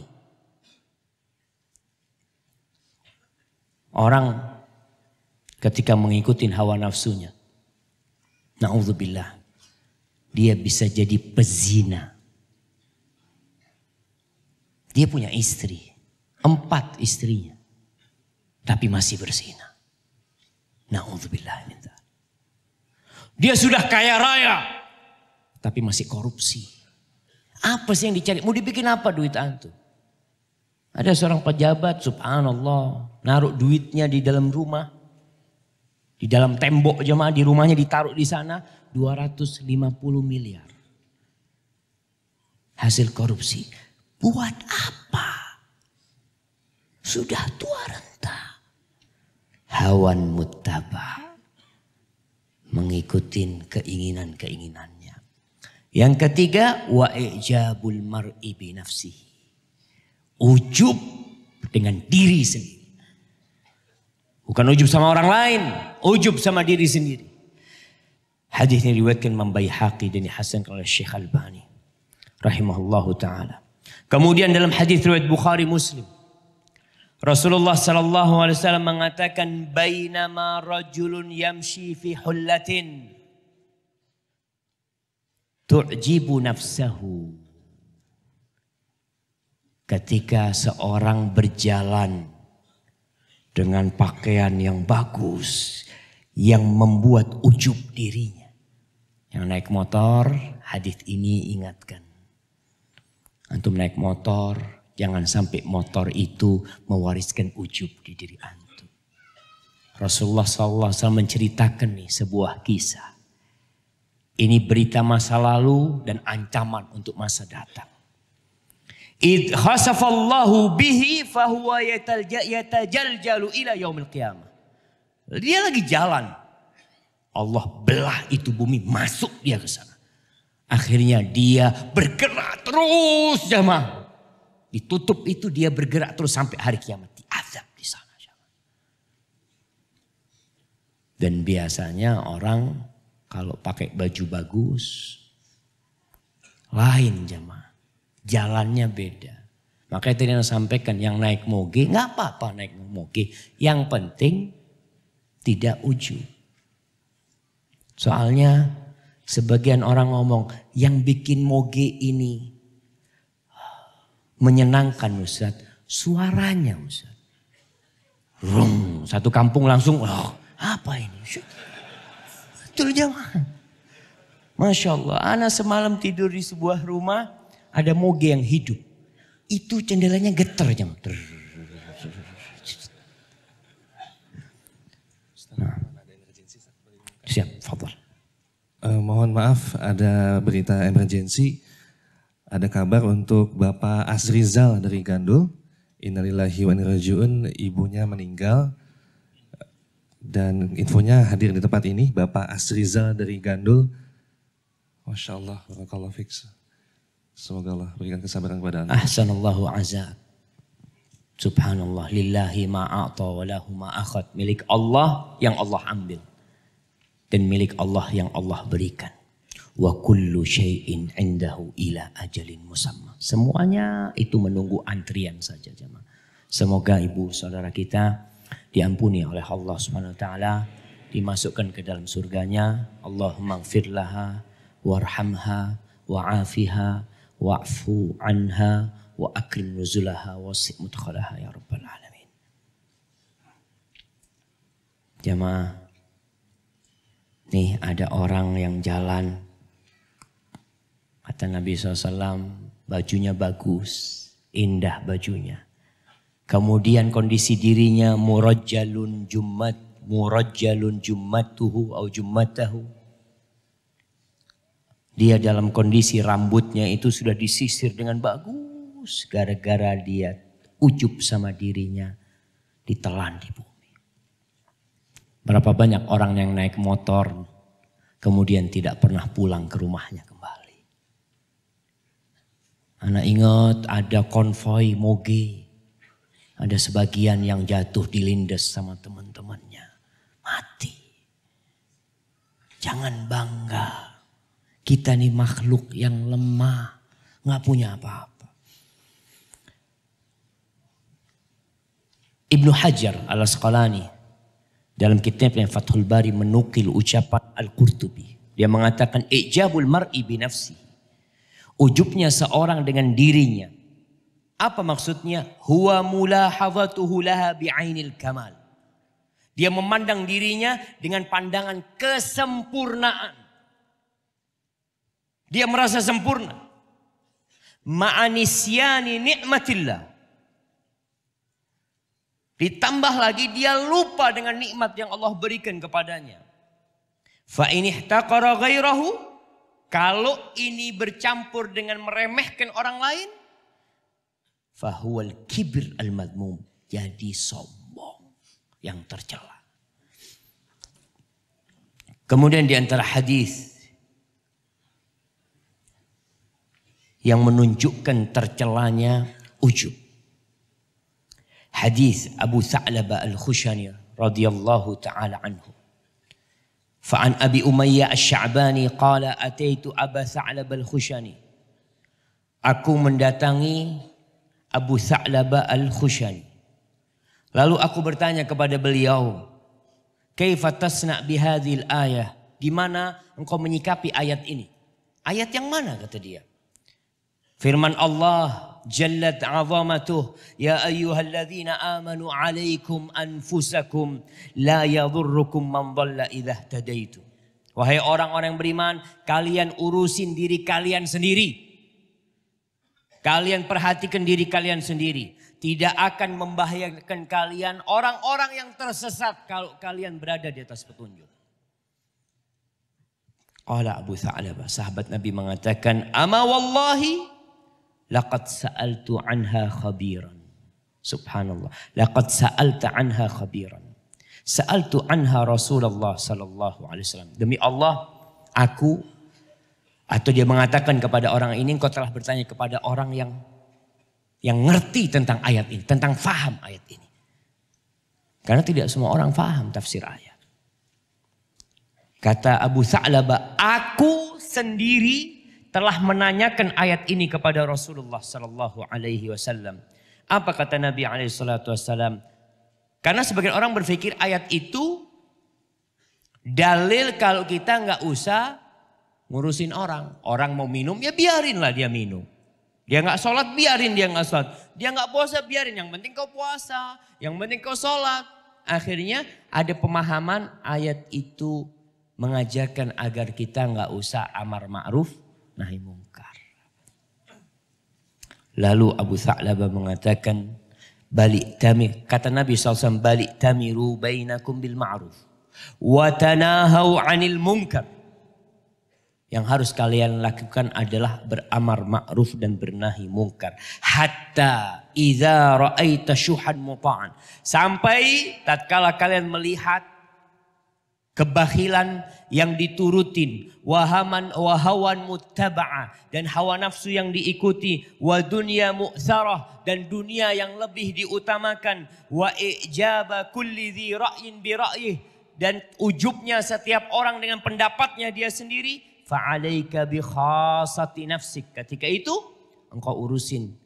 Orang ketika mengikuti hawa nafsunya, na'udzubillah, dia bisa jadi pezina. Dia punya istri, 4 istrinya, tapi masih berzina. Na'udzubillah. Dia sudah kaya raya, tapi masih korupsi. Apa sih yang dicari? Mau dibikin apa duit antum? Ada seorang pejabat, subhanallah, naruh duitnya di dalam rumah. Di dalam tembok jemaah di rumahnya ditaruh di sana 250 miliar. Hasil korupsi. Buat apa? Sudah tua renta. Hawan muttaba', mengikuti keinginan-keinginannya. Yang ketiga, wa ijabul mar'i bi nafsihi. Ujub dengan diri sendiri. Bukan ujub sama orang lain, ujub sama diri sendiri. Hadis ini diriwayatkan Imam Baihaqi dan dihasankan oleh Syekh Albani rahimahullahu taala. Kemudian dalam hadis riwayat Bukhari Muslim, Rasulullah sallallahu alaihi wasallam mengatakan, "Bainama rajulun yamshi fi hullatin tu'jibu nafsahu." Ketika seorang berjalan dengan pakaian yang bagus, yang membuat ujub dirinya. Yang naik motor, hadis ini ingatkan. Antum naik motor, jangan sampai motor itu mewariskan ujub di diri antum. Rasulullah SAW menceritakan nih sebuah kisah. Ini berita masa lalu dan ancaman untuk masa datang. Id khasafallahu bihi fahuwa yatajaljalu ila yaumil qiyamah. Dia lagi jalan. Allah belah itu bumi, masuk dia ke sana. Akhirnya dia bergerak terus jamaah. Ditutup itu dia bergerak terus sampai hari kiamat. Diazab di sana. Dan biasanya orang kalau pakai baju bagus lain jemaah. Jalannya beda. Makanya tadi yang sampaikan yang naik moge nggak apa-apa naik moge. Yang penting tidak ujub. Soalnya sebagian orang ngomong yang bikin moge ini menyenangkan Ustaz. Suaranya Ustaz. Rung, satu kampung langsung apa ini? Betul jemaah. Masya Allah. Ana semalam tidur di sebuah rumah. Ada moge yang hidup. Itu jendelanya getar jemaah. Nah. Siap, fadhal. Mohon maaf ada berita emergensi. Ada kabar untuk Bapak Asrizal dari Gandul. Innalillahi wa inna ilaihi raji'un. Ibunya meninggal. Dan infonya hadir di tempat ini Bapak Asrizal dari Gandul. Masya Allah, barakallahu fiik. Semoga Allah berikan kesabaran kepada Anda. Ahsanallahu azza. Subhanallah, lillahi ma'a'ta wa lahu ma'akhad. Milik Allah yang Allah ambil. Dan milik Allah yang Allah berikan. Wa kullu syai'in indahu ila ajalin musamma. Semuanya itu menunggu antrian saja jemaah. Semoga ibu saudara kita diampuni oleh Allah Subhanahu wa taala, dimasukkan ke dalam surganya. Allahumma ighfir laha warhamha wa'afiha wa'fu anha wa akrim nuzulaha wasi' mudkhalaha ya rabbal alamin. Jemaah, nih ada orang yang jalan. Kata Nabi SAW, bajunya bagus, indah bajunya. Kemudian kondisi dirinya murajjalun jummatuhu au jummatahu. Dia dalam kondisi rambutnya itu sudah disisir dengan bagus gara-gara dia ujub sama dirinya ditelan di bumi. Berapa banyak orang yang naik motor kemudian tidak pernah pulang ke rumahnya kembali. Ana ingat ada konvoy moge. Ada sebagian yang jatuh dilindas sama teman-temannya. Mati. Jangan bangga. Kita nih makhluk yang lemah. Nggak punya apa-apa. Ibnu Hajar al-Asqalani. Dalam kitabnya Fathul Bari menukil ucapan Al-Qurtubi. Dia mengatakan, Ijabul mar'i binafsihi. Ujubnya seorang dengan dirinya. Apa maksudnya? Huwa mulahadzatuhu laha bi'ainil kamal. Dia memandang dirinya dengan pandangan kesempurnaan. Dia merasa sempurna. Ma'anisyani nikmatillah. Ditambah lagi dia lupa dengan nikmat yang Allah berikan kepadanya. Fa inihtaqara ghairahu, kalau ini bercampur dengan meremehkan orang lain, fahuwal kibir al-madmum, jadi sombong yang tercela. Kemudian di antara hadis yang menunjukkan tercelanya ujub. Hadis Abu Tha'labah al-Khushani radhiyallahu taala anhu. Fa'an Abi Umayyah al-Sya'bani qala ataitu Aba Tha'labah al-Khushani. Aku mendatangi Abu Tha'labah al-Khushani. Lalu aku bertanya kepada beliau, "Kaifa tasna' bihadhil ayah?" Gimana engkau menyikapi ayat ini? Ayat yang mana kata dia? Firman Allah jallat 'azamatuh, "Ya ayyuhalladzina amanu 'alaikum anfusakum la yadhurrukum man dhalla idza ihtadaitum." Wahai orang-orang yang beriman, kalian urusin diri kalian sendiri. Kalian perhatikan diri kalian sendiri. Tidak akan membahayakan kalian orang-orang yang tersesat kalau kalian berada di atas petunjuk. Qala Abu Tha'labah, sahabat Nabi mengatakan, "Ama wallahi laqad sa'altu anha khabiran." Subhanallah. Laqad sa'alta anha khabiran. Sa'altu anha Rasulullah sallallahu alaihi wasallam. Demi Allah, aku, atau dia mengatakan kepada orang ini, engkau telah bertanya kepada orang yang yang ngerti tentang ayat ini, tentang faham ayat ini. Karena tidak semua orang faham tafsir ayat. Kata Abu Tha'labah, aku sendiri telah menanyakan ayat ini kepada Rasulullah sallallahu alaihi wasallam. Apa kata Nabi alaihi salatu wasallam? Karena sebagian orang berpikir ayat itu dalil kalau kita nggak usah ngurusin orang. Orang mau minum ya biarinlah dia minum. Dia nggak sholat biarin dia nggak sholat. Dia nggak puasa biarin, yang penting kau puasa, yang penting kau sholat. Akhirnya ada pemahaman ayat itu mengajarkan agar kita nggak usah amar ma'ruf nahi mungkar. Lalu Abu Tha'labah mengatakan, balik tamir, kata Nabi SAW, balik tamiru bainakum bil ma'ruf wa tanahau 'anil munkar. Yang harus kalian lakukan adalah beramar ma'ruf dan bernahi mungkar. Hatta idza ra'aita syuhan muta'an. Sampai tatkala kalian melihat kebahilan yang diturutin, wahaman wahawan muttaba'ah, dan hawa nafsu yang diikuti, wa dunya mu'tsarah, dan dunia yang lebih diutamakan, wa ijaba kulli dzi ra'yin bi ra'yih, dan ujubnya setiap orang dengan pendapatnya dia sendiri. Fa'alaika bi khasati nafsik. Ketika itu engkau urusin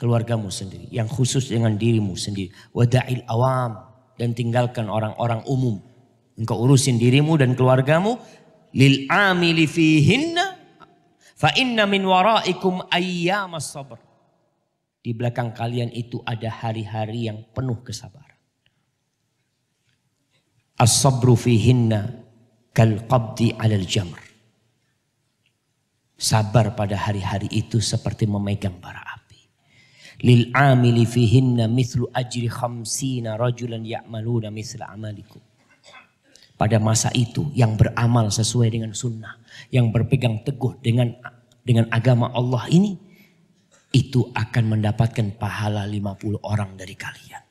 keluargamu sendiri, yang khusus dengan dirimu sendiri. Wada'il awam, dan tinggalkan orang-orang umum. Engkau urusin dirimu dan keluargamu. Lil amili fihinna fa inna min waraikum ayyamas sabr. Di belakang kalian itu ada hari-hari yang penuh kesabaran. As-sabru fihinna kal qabdi 'alal jamr. Sabar pada hari-hari itu seperti memegang bara api. Lil amili fihinna mithlu ajri khamsina rajulan ya'maluna mithla amalikum. Pada masa itu yang beramal sesuai dengan sunnah, yang berpegang teguh dengan agama Allah ini, itu akan mendapatkan pahala 50 orang dari kalian.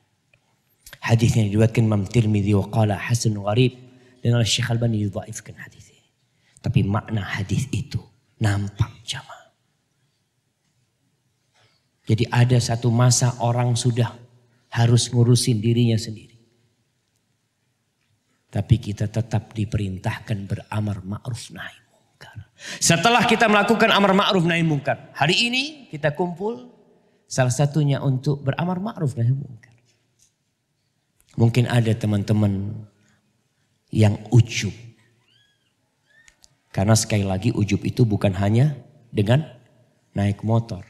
Hadis yang diriwayatkan Imam Tirmidzi wa qala hasan gharib, dan oleh Syekh Albani yudhaifkan hadis ini. Tapi makna hadis itu nampak jamaah. Jadi ada satu masa orang sudah harus ngurusin dirinya sendiri. Tapi kita tetap diperintahkan beramar ma'ruf nahi mungkar. Setelah kita melakukan amar ma'ruf nahi mungkar, hari ini kita kumpul salah satunya untuk beramar ma'ruf nahi mungkar. Mungkin ada teman-teman yang ujub. Karena sekali lagi ujub itu bukan hanya dengan naik motor.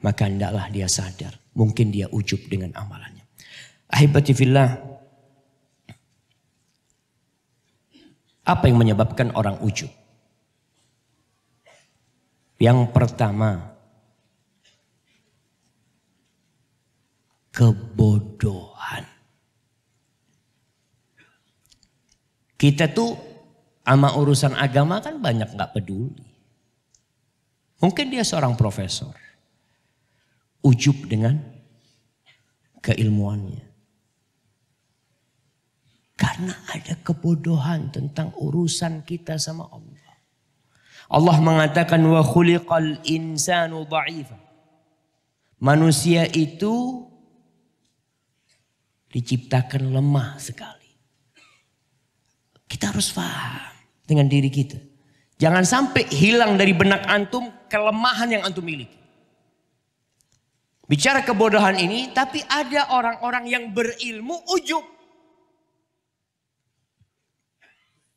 Maka hendaklah dia sadar. Mungkin dia ujub dengan amalannya. Ahibati fillah. Apa yang menyebabkan orang ujub? Yang pertama, kebodohan. Kita tuh ama urusan agama kan banyak gak peduli. Mungkin dia seorang profesor. Ujub dengan keilmuannya. Karena ada kebodohan tentang urusan kita sama Allah. Allah mengatakan wa khuliqal insanu dha'ifa. Manusia itu diciptakan lemah sekali. Kita harus paham dengan diri kita. Jangan sampai hilang dari benak antum kelemahan yang antum miliki. Bicara kebodohan ini, tapi ada orang-orang yang berilmu ujub.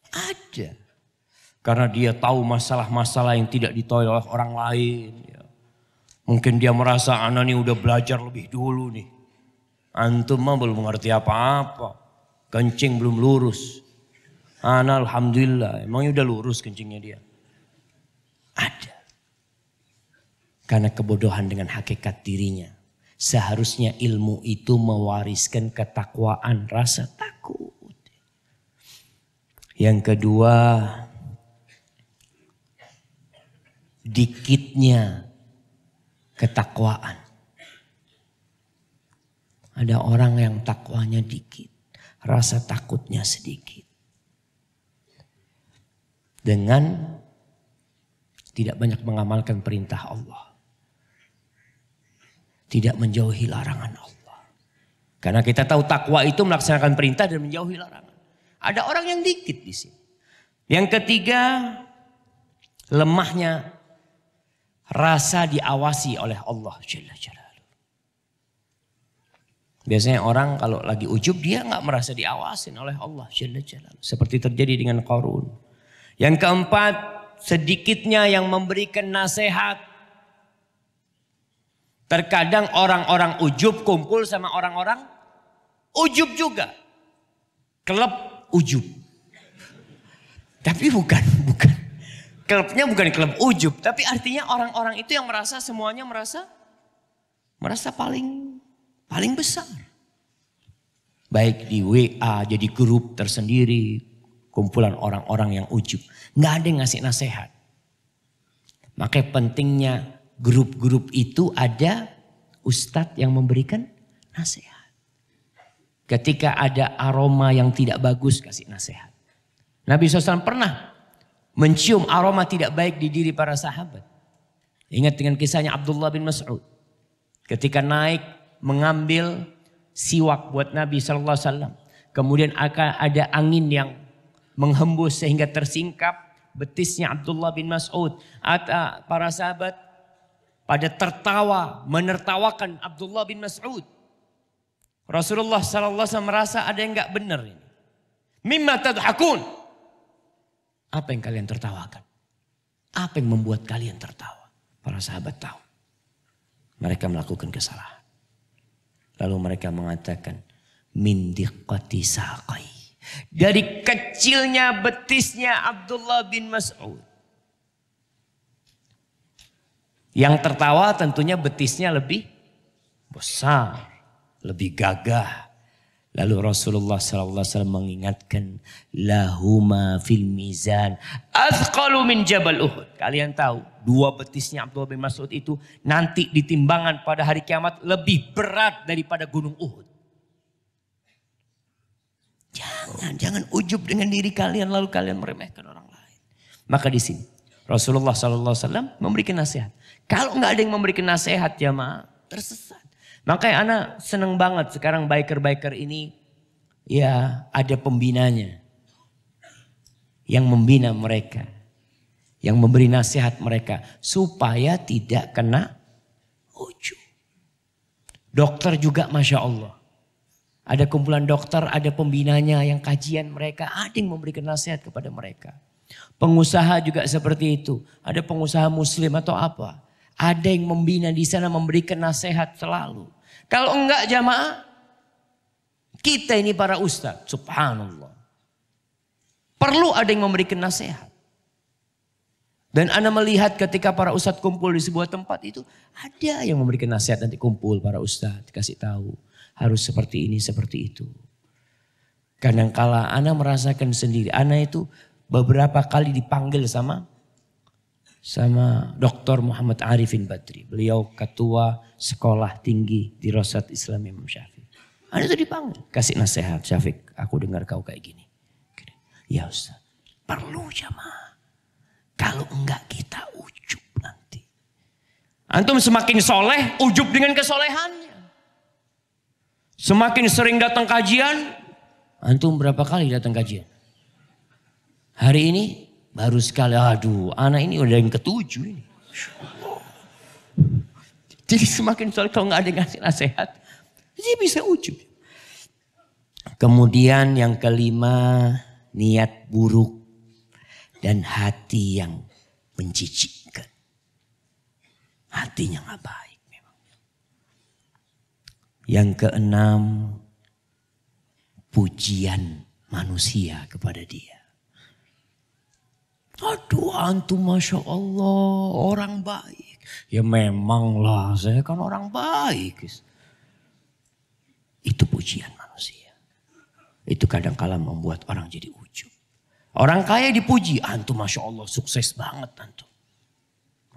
Ada. Karena dia tahu masalah-masalah yang tidak diketahui oleh orang lain. Mungkin dia merasa anak ini udah belajar lebih dulu nih. Antum mah belum mengerti apa-apa. Kencing belum lurus. Ana alhamdulillah, emangnya udah lurus kencingnya dia. Ada. Karena kebodohan dengan hakikat dirinya. Seharusnya ilmu itu mewariskan ketakwaan, rasa takut. Yang kedua, dikitnya ketakwaan. Ada orang yang takwanya dikit, rasa takutnya sedikit. Dengan tidak banyak mengamalkan perintah Allah. tidak menjauhi larangan Allah. Karena kita tahu takwa itu melaksanakan perintah dan menjauhi larangan. Ada orang yang dikit di sini. Yang ketiga, lemahnya rasa diawasi oleh Allah Jalla Jalaluhu. Biasanya orang kalau lagi ujub dia nggak merasa diawasin oleh Allah Jalla Jalaluhu. Seperti terjadi dengan Qarun. Yang keempat, sedikitnya yang memberikan nasihat. Terkadang orang-orang ujub kumpul sama orang-orang ujub juga. Klub ujub. Tapi bukan. Klubnya bukan klub ujub. Tapi artinya orang-orang itu yang merasa semuanya merasa paling besar. Baik di WA jadi grup tersendiri. Kumpulan orang-orang yang ujub. Nggak ada yang ngasih nasihat. Makanya pentingnya grup-grup itu ada ustadz yang memberikan nasihat. Ketika ada aroma yang tidak bagus kasih nasihat. Nabi SAW pernah mencium aroma tidak baik di diri para sahabat. Ingat dengan kisahnya Abdullah bin Mas'ud. Ketika naik mengambil siwak buat Nabi SAW. Kemudian ada angin yang menghembus sehingga tersingkap betisnya Abdullah bin Mas'ud. Para sahabat pada tertawa, menertawakan Abdullah bin Mas'ud. Rasulullah sallallahu alaihi wasallam merasa ada yang enggak benar ini. Mimma tadhakun? Apa yang kalian tertawakan? Apa yang membuat kalian tertawa? Para sahabat tahu. Mereka melakukan kesalahan. Lalu mereka mengatakan, min diqqati saqai. Dari kecilnya betisnya Abdullah bin Mas'ud. Yang tertawa tentunya betisnya lebih besar, lebih gagah. Lalu Rasulullah sallallahu alaihi wasallam mengingatkan, lahuma fil mizan athqalu min jabal Uhud. Kalian tahu, dua betisnya Abdullah bin Mas'ud itu nanti di timbangan pada hari kiamat lebih berat daripada gunung Uhud. Jangan ujub dengan diri kalian lalu kalian meremehkan orang lain. Maka di sini Rasulullah sallallahu alaihi wasallam memberikan nasihat. Kalau nggak ada yang memberikan nasihat jamaah tersesat. Makanya anak seneng banget sekarang biker-biker ini ya ada pembinanya. Yang membina mereka. Yang memberi nasihat mereka. Supaya tidak kena ujub. Dokter juga Masya Allah. Ada kumpulan dokter, ada pembinanya yang kajian mereka. Ada yang memberikan nasihat kepada mereka. Pengusaha juga seperti itu. Ada pengusaha muslim atau apa. Ada yang membina di sana memberikan nasihat selalu. Kalau enggak jamaah. Kita ini para ustadz. Subhanallah. Perlu ada yang memberikan nasihat. Dan ana melihat ketika para ustadz kumpul di sebuah tempat itu. Ada yang memberikan nasihat nanti kumpul para ustadz. Kasih tahu. Harus seperti ini, seperti itu. Kadangkala ana merasakan sendiri. Ana itu beberapa kali dipanggil sama Dr. Muhammad Arifin Badri. Beliau ketua sekolah tinggi di Rosat Islam Imam Syafiq. Ada itu dipanggil. Kasih nasihat Syafiq. Aku dengar kau kayak gini. Ya Ustaz. Perlu jamaah. Kalau enggak kita ujub nanti. Antum semakin soleh ujub dengan kesolehannya. Semakin sering datang kajian. Antum berapa kali datang kajian? Hari ini baru sekali, aduh anak ini udah yang ketujuh ini. Jadi semakin soal kalau nggak ada yang ngasih nasihat, dia bisa ujub. Kemudian yang kelima, niat buruk dan hati yang menjijikkan. Hatinya nggak baik memang. Yang keenam, pujian manusia kepada dia. Aduh antum Masya Allah orang baik. Ya memanglah saya kan orang baik. Itu pujian manusia. Itu kadangkala membuat orang jadi ujub. Orang kaya dipuji. Antum Masya Allah sukses banget antum.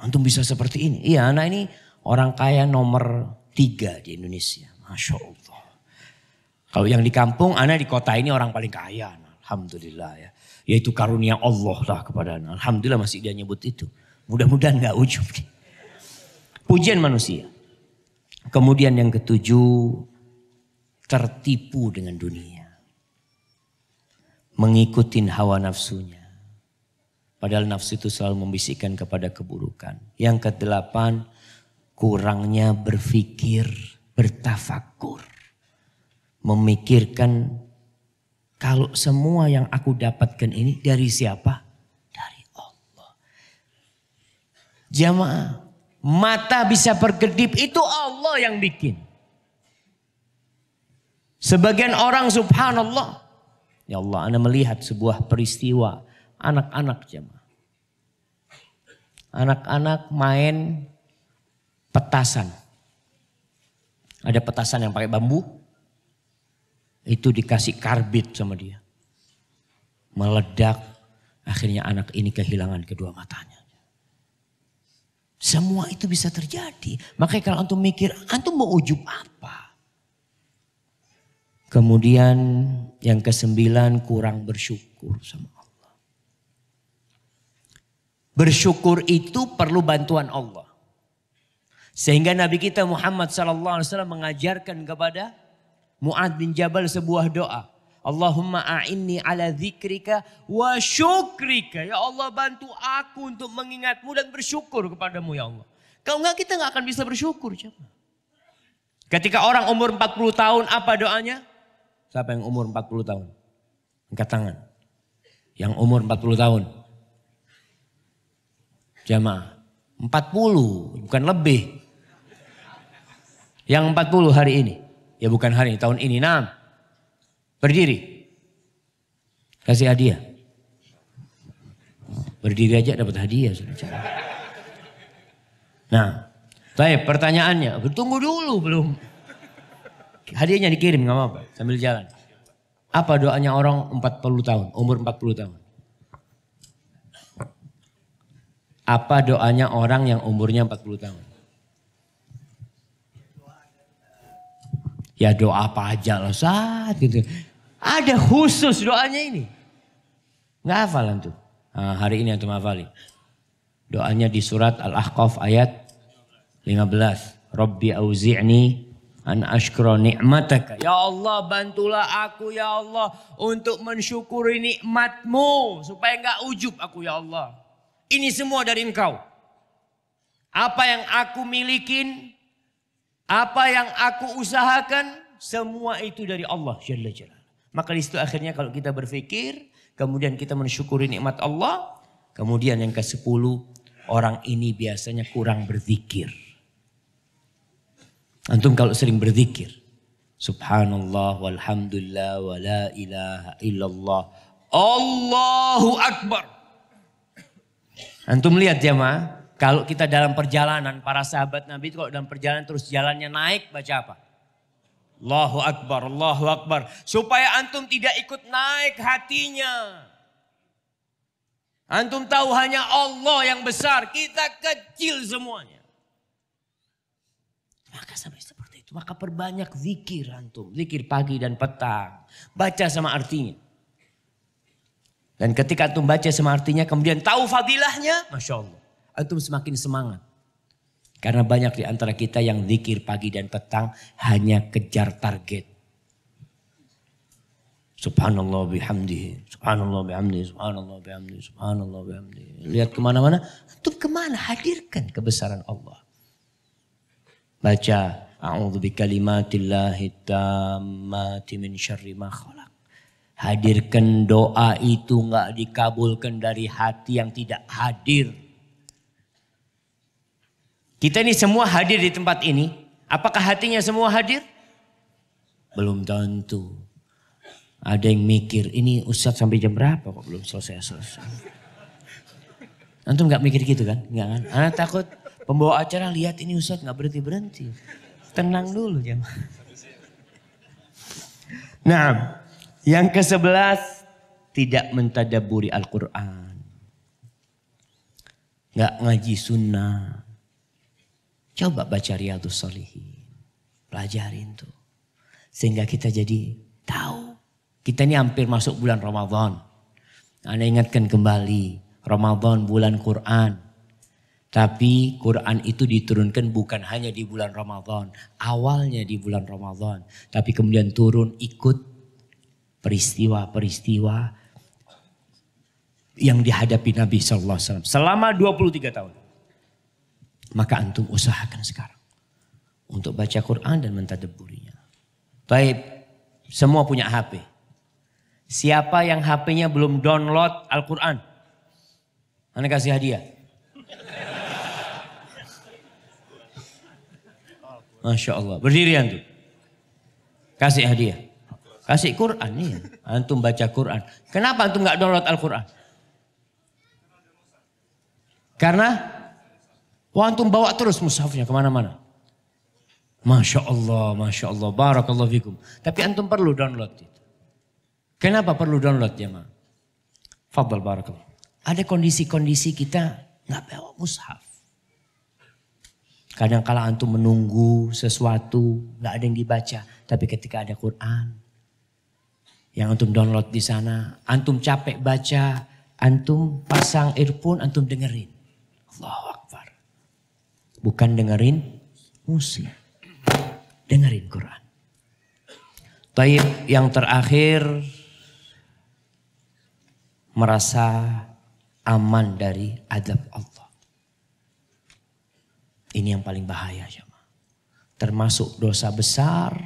Antum bisa seperti ini. Iya anak ini orang kaya nomor 3 di Indonesia. Masya Allah. Kalau yang di kampung anak di kota ini orang paling kaya. Alhamdulillah ya. Yaitu karunia Allah lah kepada anak. Alhamdulillah masih dia nyebut itu. Mudah-mudahan gak ujub. Pujian manusia. Kemudian yang ketujuh, tertipu dengan dunia. Mengikutin hawa nafsunya. Padahal nafsu itu selalu membisikkan kepada keburukan. Yang kedelapan, kurangnya berpikir, bertafakur. Memikirkan kalau semua yang aku dapatkan ini dari siapa? Dari Allah. Jamaah, mata bisa berkedip itu Allah yang bikin. Sebagian orang subhanallah. Ya Allah, ana melihat sebuah peristiwa. Anak-anak jamaah. Anak-anak main petasan. Ada petasan yang pakai bambu. Itu dikasih karbit sama dia. Meledak. Akhirnya anak ini kehilangan kedua matanya. Semua itu bisa terjadi. Makanya kalau antum mikir, antum mau ujub apa? Kemudian yang ke-9, kurang bersyukur sama Allah. Bersyukur itu perlu bantuan Allah. Sehingga Nabi kita Muhammad SAW mengajarkan kepada Mu'adz bin Jabal sebuah doa. Allahumma a'inni ala zikrika wa syukrika. Ya Allah, bantu aku untuk mengingatmu dan bersyukur kepadamu ya Allah. Kalau enggak, kita enggak akan bisa bersyukur. Ketika orang umur 40 tahun apa doanya? Siapa yang umur 40 tahun? Angkat tangan. Yang umur 40 tahun. Jamaah. 40 bukan lebih. Yang 40 hari ini. Ya bukan hari ini, tahun ini. Nah. Berdiri. Kasih hadiah. Berdiri aja dapat hadiah. Nah. Baik, pertanyaannya. Tunggu dulu belum. Hadiahnya dikirim gak apa-apa. Sambil jalan. Apa doanya orang 40 tahun. Umur 40 tahun. Apa doanya orang yang umurnya 40 tahun. Ya doa apa aja loh saat gitu. Ada khusus doanya ini. Nggak hafal antum. Nah, hari ini antum hafali. Doanya di surat Al-Ahqaf ayat 15. Rabbi auzi'ni an ashkura ni'mataka. Ya Allah, bantulah aku ya Allah untuk mensyukuri nikmatmu. Supaya nggak ujub aku ya Allah. Ini semua dari engkau. Apa yang aku milikin. Apa yang aku usahakan. Semua itu dari Allah Jalla Jalla. Maka di situ akhirnya kalau kita berpikir, kemudian kita mensyukuri nikmat Allah. Kemudian yang ke-10, orang ini biasanya kurang berzikir. Antum kalau sering berzikir, subhanallah walhamdulillah wa la ilaha illallah Allahu Akbar. Antum lihat jemaah, kalau kita dalam perjalanan, para sahabat Nabi itu kalau dalam perjalanan terus jalannya naik baca apa? Allahu Akbar, Allahu Akbar. Supaya antum tidak ikut naik hatinya. Antum tahu hanya Allah yang besar. Kita kecil semuanya. Maka sampai seperti itu. Maka perbanyak zikir antum. Zikir pagi dan petang. Baca sama artinya. Dan ketika antum baca sama artinya kemudian tahu fadilahnya. Masya Allah. Antum semakin semangat. Karena banyak di antara kita yang zikir pagi dan petang hanya kejar target. Subhanallah bihamdihi, subhanallah bihamdihi, subhanallah bihamdihi, subhanallah bihamdihi. Lihat kemana-mana, antum kemana? Hadirkan kebesaran Allah. Baca, a'udzu bikalimatillahi tammati min syarri ma khalaq. Hadirkan doa itu nggak dikabulkan dari hati yang tidak hadir. Kita ini semua hadir di tempat ini. Apakah hatinya semua hadir? Belum tentu. Ada yang mikir, ini Ustadz sampai jam berapa kok belum selesai. Antum gak mikir gitu kan? Enggak kan? Anak takut pembawa acara lihat ini Ustadz gak berhenti-berhenti. Tenang dulu jemaah. Nah, yang ke-11, tidak mentadaburi Al-Quran. Gak ngaji sunnah. Coba baca Riyadhus Shalihin. Pelajarin tuh. Sehingga kita jadi tahu. Kita ini hampir masuk bulan Ramadan. Anda ingatkan kembali. Ramadan bulan Quran. Tapi Quran itu diturunkan bukan hanya di bulan Ramadan. Awalnya di bulan Ramadan. Tapi kemudian turun ikut peristiwa-peristiwa yang dihadapi Nabi SAW. Selama 23 tahun. Maka antum usahakan sekarang. Untuk baca Quran dan mentadabburinya. Baik, semua punya HP. Siapa yang HP-nya belum download Al-Quran? Anda kasih hadiah. Masya Allah, berdiri antum. Kasih hadiah. Kasih Quran nih. Antum baca Quran. Kenapa antum gak download Al-Quran? Karena antum bawa terus mushafnya kemana-mana. Masya Allah, barakallahu fikum. Tapi antum perlu download itu. Kenapa perlu download jemaah? Fadhal barakallahu. Ada kondisi-kondisi kita gak bawa mushaf. Kadang kala antum menunggu sesuatu, nggak ada yang dibaca. Tapi ketika ada Quran yang antum download di sana, antum capek baca, antum pasang earphone, antum dengerin. Allahu Akbar. Bukan dengerin musik, dengerin Quran. Taib yang terakhir, merasa aman dari azab Allah. Ini yang paling bahaya, jemaah. Termasuk dosa besar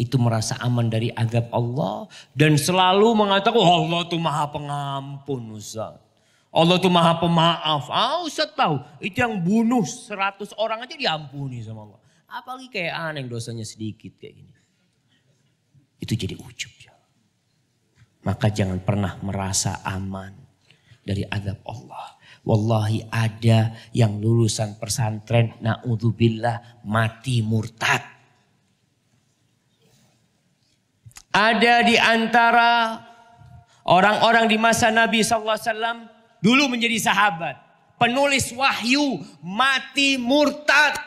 itu merasa aman dari azab Allah dan selalu mengatakan, oh, Allah tuh maha pengampun, Ustaz. Allah tuh maha pemaaf. Ah, Ustaz tahu, itu yang bunuh 100 orang aja diampuni sama Allah. Apalagi kayak aneh dosanya sedikit kayak gini. Itu jadi ujub. Maka jangan pernah merasa aman dari azab Allah. Wallahi ada yang lulusan pesantren na'udzubillah mati murtad. Ada di antara orang-orang di masa Nabi SAW dulu menjadi sahabat. Penulis wahyu mati murtad.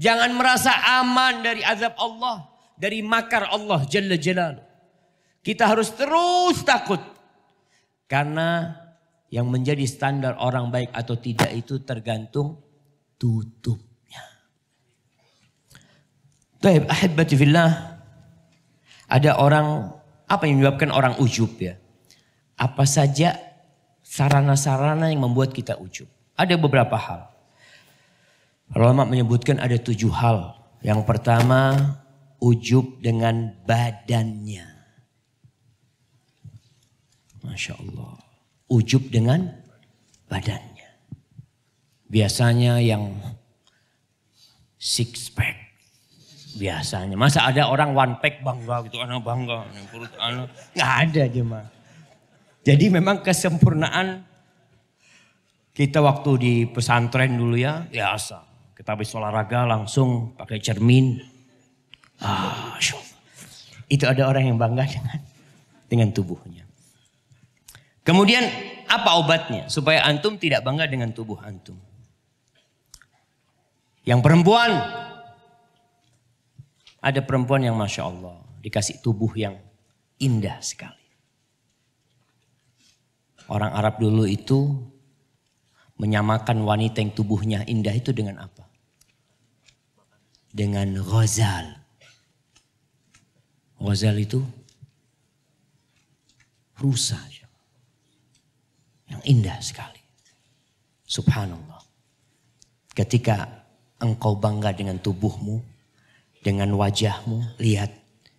Jangan merasa aman dari azab Allah. Dari makar Allah Jalla Jalaluh. Kita harus terus takut. Karena yang menjadi standar orang baik atau tidak itu tergantung tutupnya. Baik, ahibati fillah. Ada orang, apa yang menyebabkan orang ujub ya? Apa saja sarana-sarana yang membuat kita ujub? Ada beberapa hal. Ulama menyebutkan ada 7 hal. Yang pertama, ujub dengan badannya. Masya Allah. Ujub dengan badannya. Biasanya yang six pack. Biasanya. Masa ada orang one pack bangga gitu. Anak bangga. Perut anak. Nggak ada jemaah. Jadi memang kesempurnaan kita waktu di pesantren dulu ya. Ya asa. Kita habis olahraga langsung pakai cermin. Ah, itu ada orang yang bangga dengan tubuhnya. Kemudian apa obatnya supaya antum tidak bangga dengan tubuh antum? Yang perempuan, ada perempuan yang Masya Allah dikasih tubuh yang indah sekali. Orang Arab dulu itu menyamakan wanita yang tubuhnya indah itu dengan apa? Dengan ghazal. Ghazal itu rusa. Yang indah sekali. Subhanallah. Ketika engkau bangga dengan tubuhmu, dengan wajahmu, lihat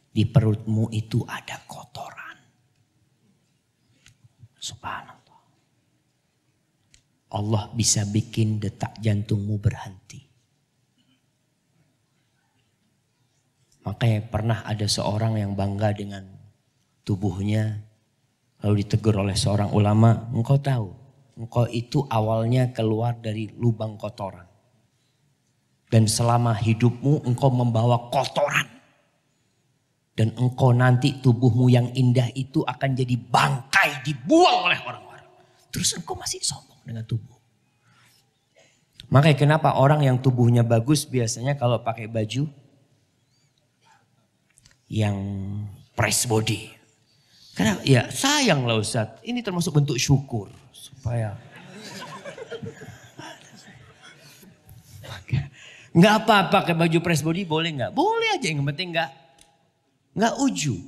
di perutmu itu ada kotoran. Subhanallah. Allah bisa bikin detak jantungmu berhenti. Makanya pernah ada seorang yang bangga dengan tubuhnya. Lalu ditegur oleh seorang ulama, engkau tahu, engkau itu awalnya keluar dari lubang kotoran. Dan selama hidupmu engkau membawa kotoran. Dan engkau nanti tubuhmu yang indah itu akan jadi bangkai dibuang oleh orang-orang. Terus engkau masih sombong dengan tubuh. Makanya kenapa orang yang tubuhnya bagus biasanya kalau pakai baju yang press body. Karena ya sayang lah Ustaz, ini termasuk bentuk syukur supaya Nggak apa-apa pakai baju press body, boleh nggak? Boleh aja, yang penting nggak ujub.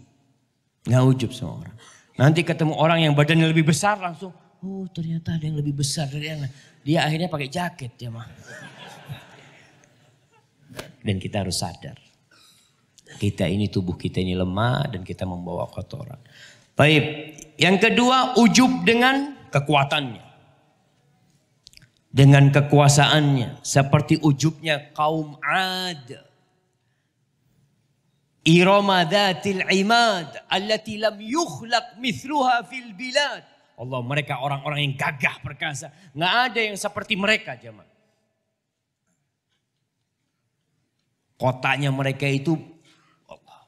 Nggak ujub sama orang. Nanti ketemu orang yang badannya lebih besar langsung, oh ternyata ada yang lebih besar dari anak. Dia akhirnya pakai jaket ya mah. Dan kita harus sadar. Kita ini, tubuh kita ini lemah dan kita membawa kotoran. Baik, yang kedua ujub dengan kekuatannya. Dengan kekuasaannya. Seperti ujubnya kaum Ad. Irama dhatil imad. Allati lam yukhlaq mithluha fil bilad. Allah, mereka orang-orang yang gagah perkasa. Nggak ada yang seperti mereka jemaah. Kotanya mereka itu. Allah.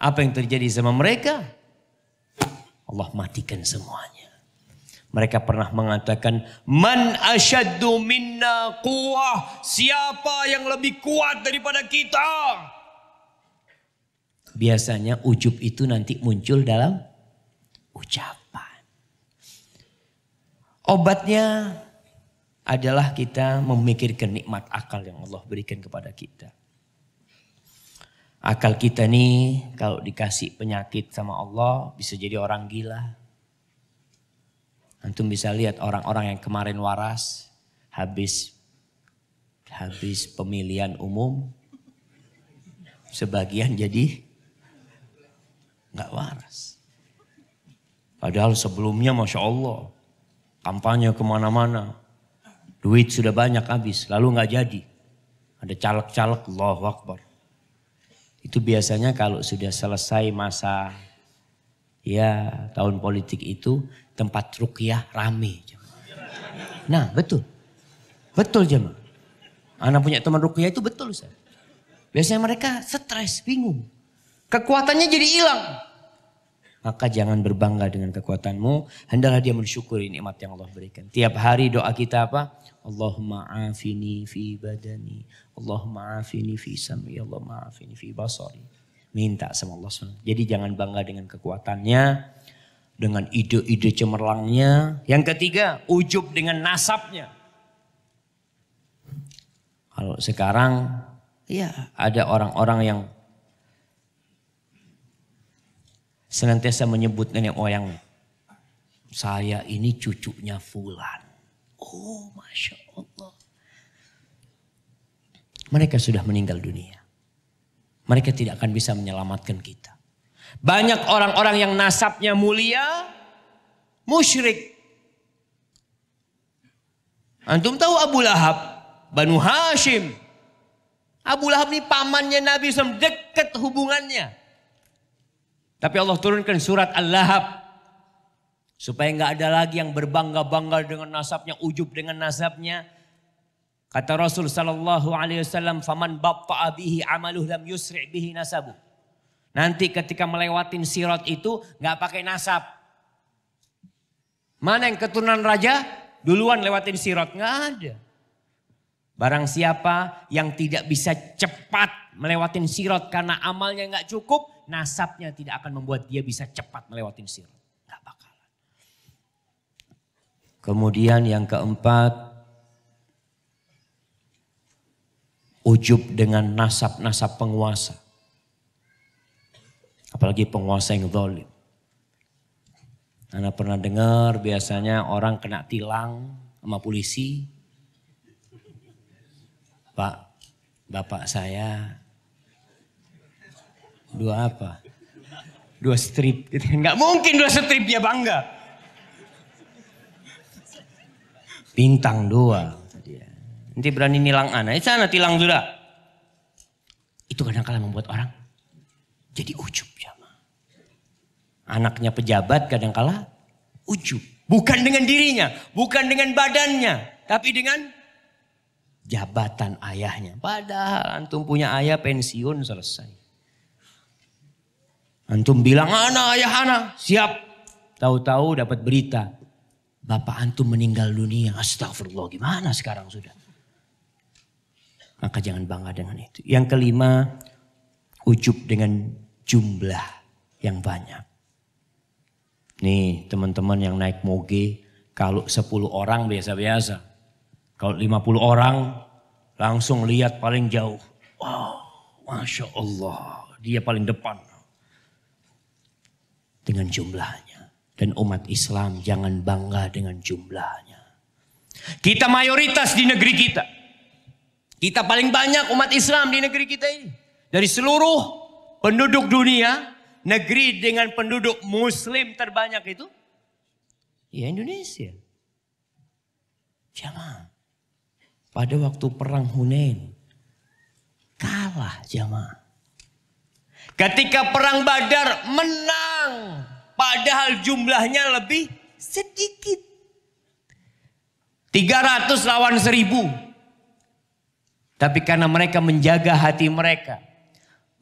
Apa yang terjadi sama mereka? Allah matikan semuanya. Mereka pernah mengatakan, man asyaddu minna quwwah, siapa yang lebih kuat daripada kita? Biasanya ujub itu nanti muncul dalam ucapan. Obatnya adalah kita memikirkan nikmat akal yang Allah berikan kepada kita. Akal kita nih kalau dikasih penyakit sama Allah bisa jadi orang gila. Antum bisa lihat orang-orang yang kemarin waras, habis pemilihan umum, sebagian jadi nggak waras. Padahal sebelumnya Masya Allah, kampanye kemana-mana, duit sudah banyak habis, lalu nggak jadi. Ada caleg-caleg, Allahu Akbar. Itu biasanya kalau sudah selesai masa, ya tahun politik itu, tempat ruqyah rame. Nah betul. Betul jemaah. Anak punya teman ruqyah itu betul Ustaz. Biasanya mereka stres, bingung. Kekuatannya jadi hilang. Maka jangan berbangga dengan kekuatanmu. Hendaklah dia mensyukuri nikmat yang Allah berikan. Tiap hari doa kita apa? Allahumma afini fi badani. Allahumma afini fi sam'i. Allahumma afini fi basari. Minta sama Allah SWT. Jadi jangan bangga dengan kekuatannya. Dengan ide-ide cemerlangnya. Yang ketiga, ujub dengan nasabnya. Kalau sekarang, ya ada orang-orang yang senantiasa menyebut nenek moyang. Saya ini cucunya Fulan. Oh, Masya Allah. Mereka sudah meninggal dunia. Mereka tidak akan bisa menyelamatkan kita. Banyak orang-orang yang nasabnya mulia, musyrik. Antum tahu Abu Lahab, Banu Hashim. Abu Lahab ini pamannya Nabi SAW, dekat hubungannya. Tapi Allah turunkan surat Al-Lahab. Supaya nggak ada lagi yang berbangga-bangga dengan nasabnya, ujub dengan nasabnya. Kata Rasul SAW, faman bapta'a bihi amaluh lam yusri' bihi nasabu. Nanti ketika melewatin sirat itu nggak pakai nasab. Mana yang keturunan raja duluan lewatin sirat? Nggak ada. Barang siapa yang tidak bisa cepat melewatin sirat karena amalnya nggak cukup, nasabnya tidak akan membuat dia bisa cepat melewatin sirat. Nggak bakalan. Kemudian yang keempat, ujub dengan nasab-nasab penguasa. Apalagi penguasa yang zalim. Anda pernah dengar biasanya orang kena tilang sama polisi. Pak, bapak saya dua apa? Dua strip. Nggak mungkin dua strip, dia bangga. Bintang dua. Nanti berani nilang anak. Sana tilang sudah. Itu kadang-kadang membuat orang jadi ujub jamaah. Anaknya pejabat kadangkala ujub. Bukan dengan dirinya, bukan dengan badannya. Tapi dengan jabatan ayahnya. Padahal antum punya ayah pensiun selesai. Antum bilang anak, ayah anak, siap. Tahu-tahu dapat berita. Bapak antum meninggal dunia. Astagfirullah, gimana sekarang sudah. Maka jangan bangga dengan itu. Yang kelima, ujub dengan jumlah yang banyak. Nih teman-teman yang naik moge Kalau 10 orang biasa-biasa. Kalau 50 orang langsung lihat paling jauh. Wow, Masya Allah, dia paling depan. Dengan jumlahnya. Dan umat Islam jangan bangga dengan jumlahnya. Kita mayoritas di negeri kita. Kita paling banyak umat Islam di negeri kita ini. Dari seluruh penduduk dunia, negeri dengan penduduk muslim terbanyak itu ya Indonesia. Jamaah, pada waktu perang Hunain kalah jamaah. Ketika perang Badar menang, padahal jumlahnya lebih sedikit. 300 lawan 1000. Tapi karena mereka menjaga hati mereka,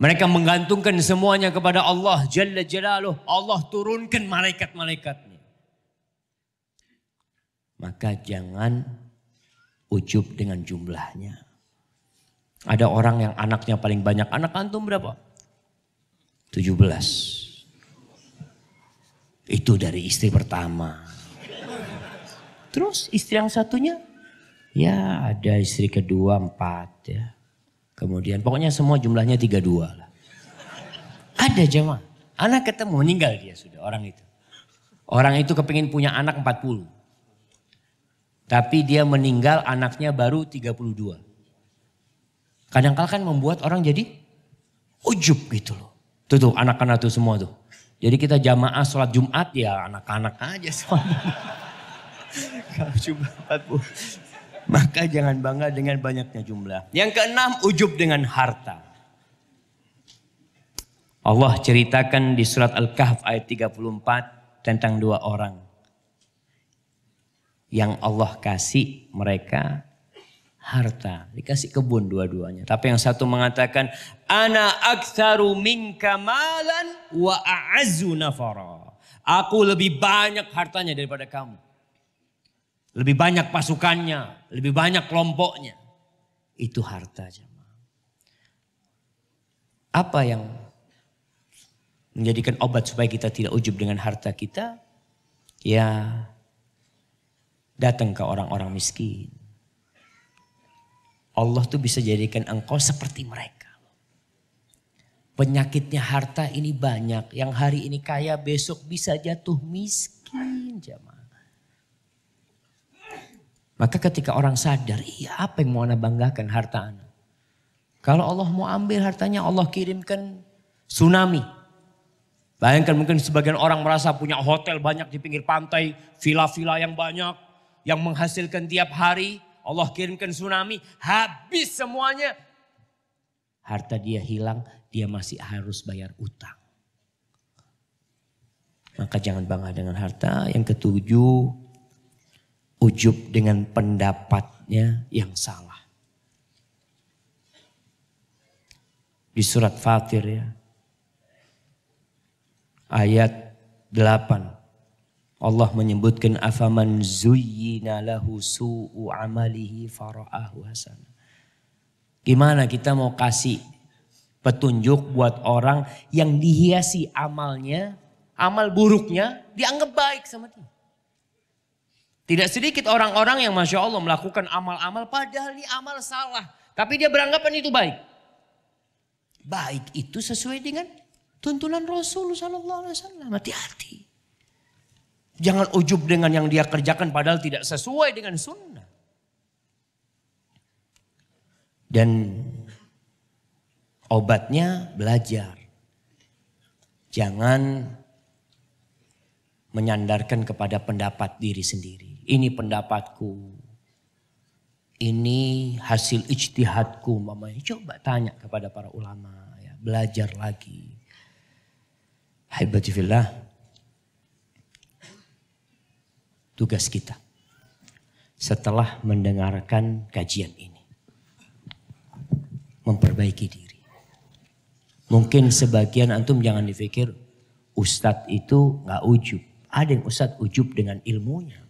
mereka menggantungkan semuanya kepada Allah Jalla Jalaluh. Allah turunkan malaikat-malaikatnya. Maka jangan ujub dengan jumlahnya. Ada orang yang anaknya paling banyak. Anak antum berapa? 17. Itu dari istri pertama. Terus istri yang satunya? Ya ada istri kedua 4 ya. Kemudian pokoknya semua jumlahnya 32 lah. Ada jemaah. Anak ketemu meninggal dia sudah orang itu. Orang itu kepingin punya anak 40. Tapi dia meninggal anaknya baru 32. Kadang-kadang kan membuat orang jadi ujub gitu loh. Tuh tuh anak-anak tuh semua tuh. Jadi kita jamaah sholat Jumat ya anak-anak aja sholat. Kalau jumlah 40. Maka jangan bangga dengan banyaknya jumlah. Yang keenam, ujub dengan harta. Allah ceritakan di surat Al-Kahf ayat 34 tentang dua orang. Yang Allah kasih mereka harta. Dikasih kebun dua-duanya. Tapi yang satu mengatakan, Ana aktsaru minka malan wa a'azzu nafara. Aku lebih banyak hartanya daripada kamu. Lebih banyak pasukannya, lebih banyak kelompoknya. Itu harta jemaah. Apa yang menjadikan obat supaya kita tidak ujub dengan harta kita? Ya datang ke orang-orang miskin. Allah tuh bisa jadikan engkau seperti mereka. Penyakitnya harta ini banyak. Yang hari ini kaya besok bisa jatuh miskin jemaah. Maka ketika orang sadar, iya apa yang mau anak banggakan harta anak. Kalau Allah mau ambil hartanya, Allah kirimkan tsunami. Bayangkan mungkin sebagian orang merasa punya hotel banyak di pinggir pantai, villa-villa yang banyak, yang menghasilkan tiap hari, Allah kirimkan tsunami, habis semuanya. Harta dia hilang, dia masih harus bayar utang. Maka jangan bangga dengan harta. Yang ketujuh, ujub dengan pendapatnya yang salah. Di surat Fatir ya. Ayat 8. Allah menyebutkan afaman zuyyina lahu su'u amalihi fara'ahu hasana. Gimana kita mau kasih petunjuk buat orang yang dihiasi amalnya, amal buruknya dianggap baik sama dia. Tidak sedikit orang-orang yang Masya Allah melakukan amal-amal padahal ini amal salah. Tapi dia beranggapan itu baik. Baik itu sesuai dengan tuntunan Rasul Sallallahu Alaihi Wasallam. Hati-hati. Jangan ujub dengan yang dia kerjakan padahal tidak sesuai dengan sunnah. Dan obatnya belajar. Jangan menyandarkan kepada pendapat diri sendiri. Ini pendapatku. Ini hasil ijtihadku mamanya. Coba tanya kepada para ulama. Ya, belajar lagi. Haibati fillah. Tugas kita. Setelah mendengarkan kajian ini. Memperbaiki diri. Mungkin sebagian antum jangan dipikir. Ustadz itu gak ujub. Ada yang ustadz ujub dengan ilmunya.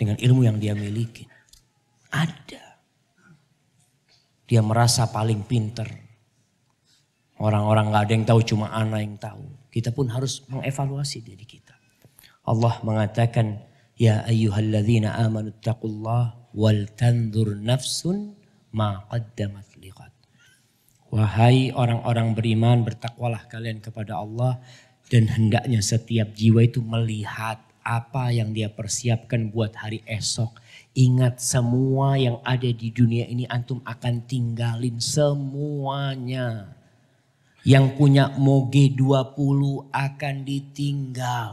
Dengan ilmu yang dia miliki. Ada. Dia merasa paling pinter. Orang-orang gak ada yang tahu, cuma anak yang tahu. Kita pun harus mengevaluasi diri kita. Allah mengatakan, Ya ayyuhalladzina amanu taqullaha wal tanzur nafsun ma qaddamat liqad. Wahai orang-orang beriman, bertakwalah kalian kepada Allah dan hendaknya setiap jiwa itu melihat apa yang dia persiapkan buat hari esok. Ingat, semua yang ada di dunia ini antum akan tinggalin semuanya. Yang punya moge 20 akan ditinggal.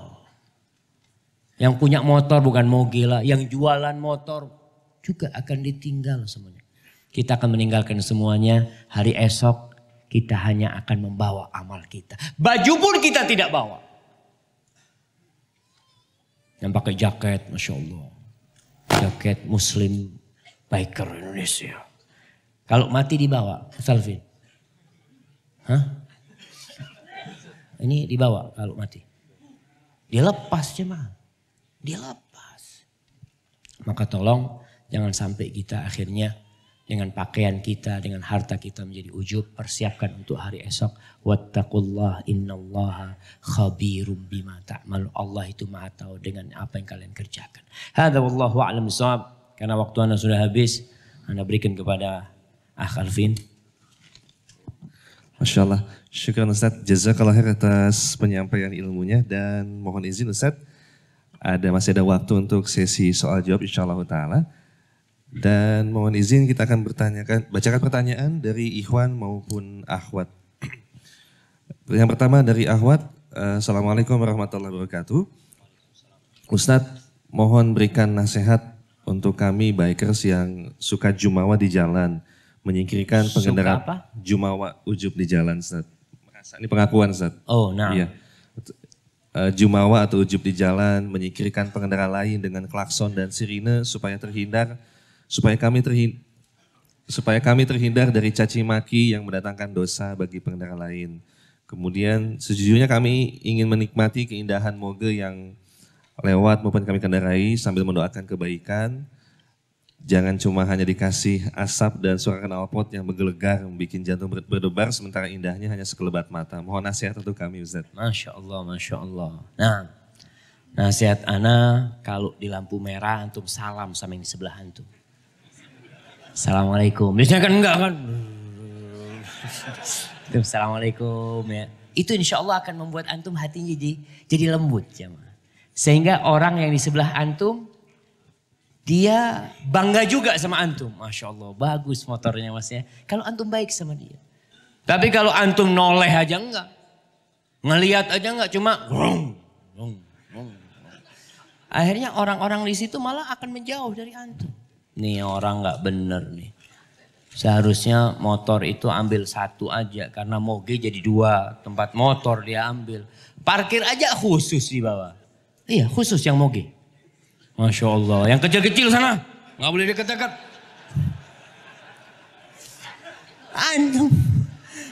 Yang punya motor bukan moge lah, yang jualan motor juga akan ditinggal semuanya. Kita akan meninggalkan semuanya. Hari esok kita hanya akan membawa amal kita. Baju pun kita tidak bawa. Yang pakai jaket, Masya Allah. Jaket Muslim biker Indonesia. Kalau mati dibawa, Salvin. Hah? Ini dibawa kalau mati. Dia lepas cuma. Dia lepas. Maka tolong jangan sampai kita akhirnya dengan pakaian kita, dengan harta kita menjadi ujub. Persiapkan untuk hari esok. Wattaqullah innallaha khabirum bima ta'mal. Allah itu maha tahu dengan apa yang kalian kerjakan. Hadza wallahu a'lam bissawab. Karena waktu Anda sudah habis, Anda berikan kepada Akh Alvin. Masya Allah. Syukran Ustaz. Jazakallah khair atas penyampaian ilmunya. Dan mohon izin Ustaz, masih ada waktu untuk sesi soal jawab insyaallah ta'ala. Dan mohon izin kita akan bacakan pertanyaan dari Ikhwan maupun Akhwat. Yang pertama dari Akhwat, Assalamualaikum warahmatullahi wabarakatuh. Ustadz, mohon berikan nasihat untuk kami bikers yang suka jumawa di jalan. Menyingkirkan pengendara jumawa ujub di jalan, Ustadz. Ini pengakuan, Ustadz. Oh, nah. Iya. Jumawa atau ujub di jalan, menyingkirkan pengendara lain dengan klakson dan sirine supaya kami terhindar dari caci maki yang mendatangkan dosa bagi pengendara lain. Kemudian sejujurnya kami ingin menikmati keindahan moge yang lewat maupun kami kendarai sambil mendoakan kebaikan. Jangan cuma hanya dikasih asap dan suara knalpot yang menggelegar, membuat jantung berdebar sementara indahnya hanya sekelebat mata. Mohon nasihat untuk kami, Ustaz. Masya Allah, Masya Allah. Nah, nasihat ana, kalau di lampu merah antum salam sama yang di sebelah antum. Assalamualaikum. Biasanya kan enggak kan. Assalamualaikum ya. Itu insya Allah akan membuat antum hatinya jadi lembut. Jamaah. Sehingga orang yang di sebelah antum, dia bangga juga sama antum. Masya Allah, bagus motornya mas ya. Kalau antum baik sama dia. Tapi kalau antum noleh aja enggak. Ngelihat aja enggak, cuma akhirnya orang-orang di situ malah akan menjauh dari antum. Nih orang nggak bener nih. Seharusnya motor itu ambil satu aja karena moge jadi dua, tempat motor dia ambil. Parkir aja khusus di bawah. Iya, khusus yang moge. Masya Allah, yang kecil-kecil sana nggak boleh deket-deket.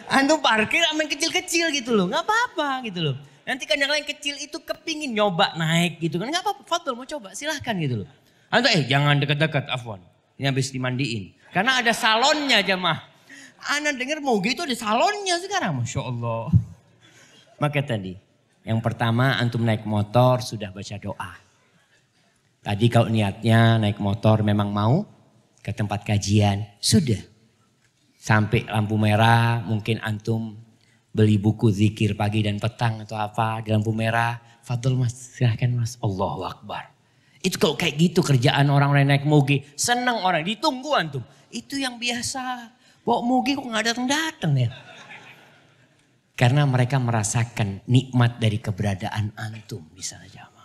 Antum parkir ambil kecil-kecil gitu loh, nggak apa-apa gitu loh. Nanti kan yang lain kecil itu kepingin nyoba naik gitu kan. Gak apa-apa, fadol mau coba silahkan gitu loh. Antum jangan dekat-dekat, afwan. Ini habis dimandiin. Karena ada salonnya jamaah. Ana denger mau gitu ada salonnya sekarang. Masya Allah. Maka tadi, yang pertama antum naik motor sudah baca doa. Tadi kalau niatnya naik motor memang mau ke tempat kajian. Sudah. Sampai lampu merah mungkin antum beli buku zikir pagi dan petang atau apa di lampu merah. Fadol mas, silahkan mas. Allahu Akbar. Itu kalau kayak gitu kerjaan orang-orang naik moge. Seneng orang, ditunggu antum. Itu yang biasa. Bawa moge kok gak datang-datang ya. Karena mereka merasakan nikmat dari keberadaan antum di sana jamaah.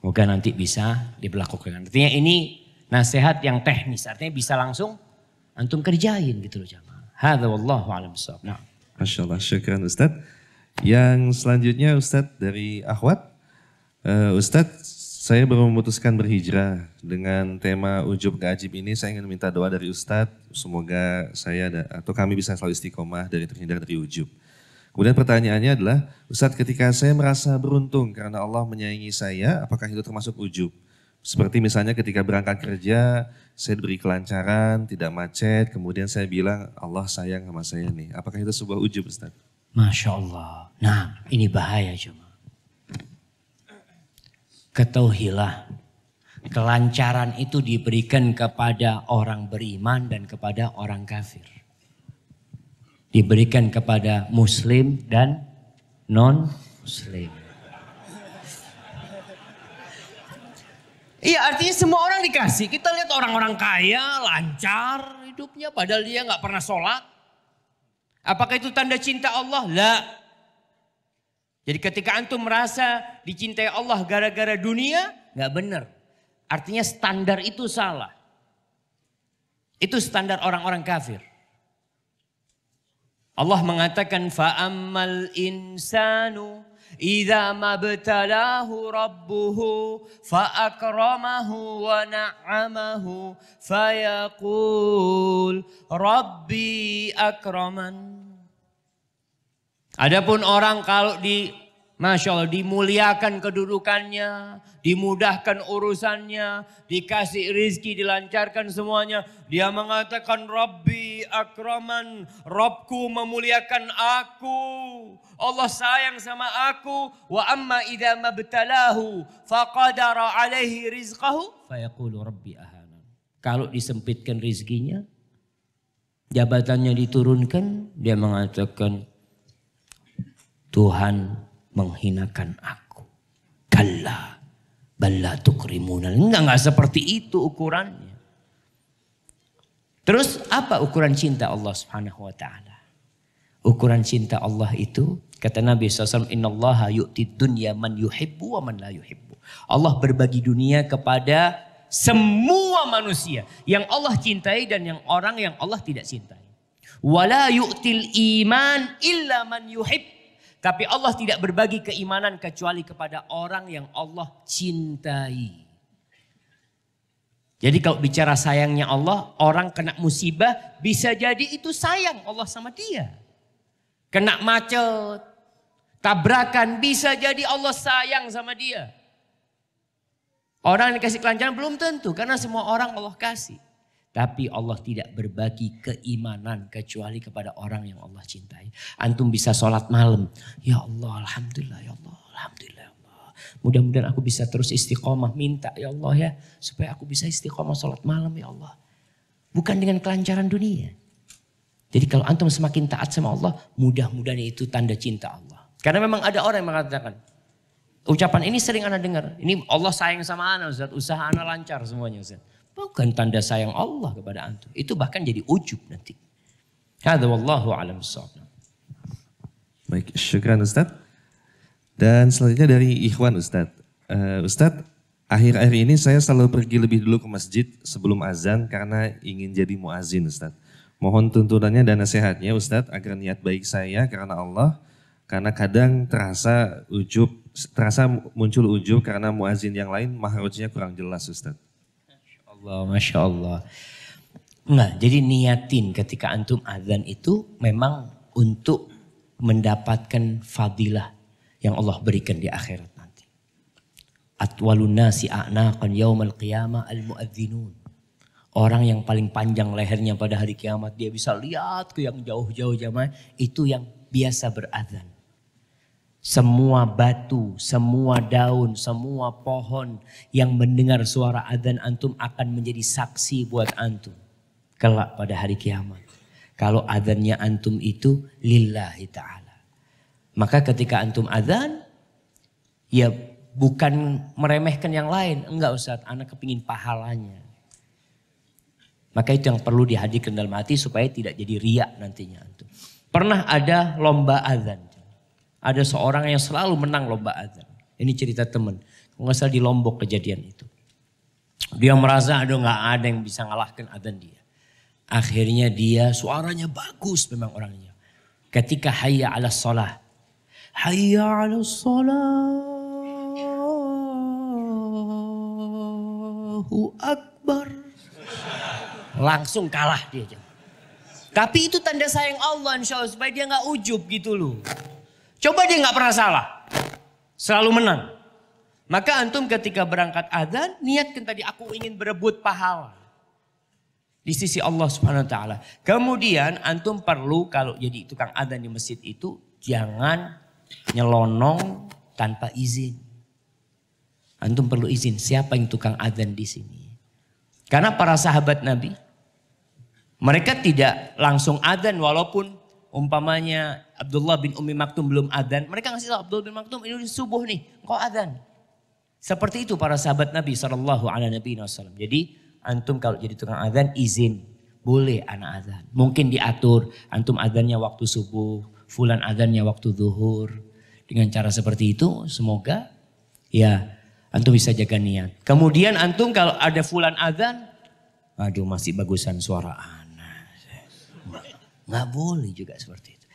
Moga nanti bisa diberlakukan. Artinya ini nasihat yang teknis. Artinya bisa langsung antum kerjain gitu loh jamaah. Hadza wallahu a'lam bissawab. Nah. Masya Allah, syukran Ustaz. Yang selanjutnya Ustaz dari Akhwat. Ustaz, saya baru memutuskan berhijrah. Dengan tema ujub gak ajib ini saya ingin minta doa dari Ustaz. Semoga saya atau kami bisa selalu istiqomah dari terhindar dari ujub. Kemudian pertanyaannya adalah, Ustaz, ketika saya merasa beruntung karena Allah menyayangi saya, apakah itu termasuk ujub? Seperti misalnya ketika berangkat kerja, saya diberi kelancaran, tidak macet, kemudian saya bilang Allah sayang sama saya nih. Apakah itu sebuah ujub, Ustaz? Masya Allah. Nah, ini bahaya cuma. Ketahuilah Kelancaran itu diberikan kepada orang beriman dan kepada orang kafir. Diberikan kepada muslim dan non-muslim. Iya, artinya semua orang dikasih. Kita lihat orang-orang kaya, lancar hidupnya, padahal dia nggak pernah sholat. Apakah itu tanda cinta Allah? Lah. Jadi ketika antum merasa dicintai Allah gara-gara dunia, nggak benar. Artinya standar itu salah. Itu standar orang-orang kafir. Allah mengatakan fa'ammal insanu idza mabtalahu rabbuhu fa'akramahu wa na'amahu fayaqul rabbi akraman. Adapun orang kalau Masya Allah, dimuliakan kedudukannya, dimudahkan urusannya, dikasih rizki, dilancarkan semuanya. Dia mengatakan, Rabbi akraman, Rabbku memuliakan aku. Allah sayang sama aku. Wa amma idha mabtalahu, faqadara alaihi rizqahu, fayaqulu Rabbi ahana. Kalau disempitkan rizkinya, jabatannya diturunkan, dia mengatakan, Tuhan menghinakan aku. Kalla balla tukrimunal. Enggak seperti itu ukurannya. Terus apa ukuran cinta Allah Subhanahu wa taala? Ukuran cinta Allah itu kata Nabi SAW, innallaha yu'tid dunya man yuhibbu wa man la yuhibbu. Allah berbagi dunia kepada semua manusia, yang Allah cintai dan yang orang yang Allah tidak cintai. Wala yu'til iman illa man yuhibbu. Tapi Allah tidak berbagi keimanan kecuali kepada orang yang Allah cintai. Jadi kalau bicara sayangnya Allah, orang kena musibah bisa jadi itu sayang Allah sama dia. Kena macet, tabrakan bisa jadi Allah sayang sama dia. Orang yang dikasih kelancaran belum tentu, karena semua orang Allah kasih. Tapi Allah tidak berbagi keimanan kecuali kepada orang yang Allah cintai. Antum bisa sholat malam. Ya Allah, Alhamdulillah, Ya Allah, Alhamdulillah, Ya Allah. Mudah-mudahan aku bisa terus istiqomah. Minta Ya Allah ya, supaya aku bisa istiqomah sholat malam Ya Allah. Bukan dengan kelancaran dunia. Jadi kalau antum semakin taat sama Allah, mudah-mudahan itu tanda cinta Allah. Karena memang ada orang yang mengatakan, ucapan ini sering ana dengar. Ini Allah sayang sama ana Ustaz, usaha ana lancar semuanya Ustaz. Bukan tanda sayang Allah kepada antum. Itu bahkan jadi ujub nanti. Hadza wallahu a'lam bissawab. Baik, syukran Ustaz. Dan selanjutnya dari Ikhwan Ustaz. Ustaz, akhir-akhir ini saya selalu pergi lebih dulu ke masjid sebelum azan karena ingin jadi muazin Ustaz. Mohon tuntunannya dan nasihatnya Ustaz agar niat baik saya karena Allah. Karena kadang terasa muncul ujub karena muazin yang lain mahrajnya kurang jelas Ustaz. Masya Allah. Nah, jadi niatin ketika antum azan itu memang untuk mendapatkan fadilah yang Allah berikan di akhirat nanti. Atwalun nasi a'naqan yaumal qiyamah al-muadzinun. Orang yang paling panjang lehernya pada hari kiamat, dia bisa lihat ke yang jauh-jauh jamaah, itu yang biasa berazan. Semua batu, semua daun, semua pohon yang mendengar suara azan antum akan menjadi saksi buat antum kelak pada hari kiamat. Kalau azannya antum itu lillahi ta'ala. Maka ketika antum azan, ya bukan meremehkan yang lain. Enggak Ustaz, anak kepingin pahalanya. Maka itu yang perlu dihadirkan dalam hati supaya tidak jadi riya nantinya antum. Pernah ada lomba azan. Ada seorang yang selalu menang lomba azan. Ini cerita teman. Kalau nggak salah di Lombok kejadian itu. Dia merasa aduh nggak ada yang bisa ngalahkan azan dia. Akhirnya dia suaranya bagus memang orangnya. Ketika hayya ala sholah. Hayya ala sholahu akbar. Langsung kalah dia. Tapi itu tanda sayang Allah insya Allah. Supaya dia nggak ujub gitu loh. Coba dia nggak pernah salah, selalu menang. Maka antum ketika berangkat azan, niatkan tadi aku ingin berebut pahala di sisi Allah Subhanahu Wa Taala. Kemudian antum perlu kalau jadi tukang azan di masjid itu jangan nyelonong tanpa izin. Antum perlu izin siapa yang tukang azan di sini. Karena para sahabat Nabi, mereka tidak langsung azan walaupun umpamanya Abdullah bin Ummi Maktum belum azan. Mereka ngasih tahu Abdullah bin Maktum ini subuh nih, kok azan. Seperti itu para sahabat Nabi sallallahu alaihi wasallam. Jadi antum kalau jadi tukang azan izin, boleh anak azan. Mungkin diatur antum azannya waktu subuh, fulan azannya waktu zuhur. Dengan cara seperti itu semoga ya antum bisa jaga niat. Kemudian antum kalau ada fulan azan, aduh masih bagusan suara anak. Nggak boleh juga seperti itu.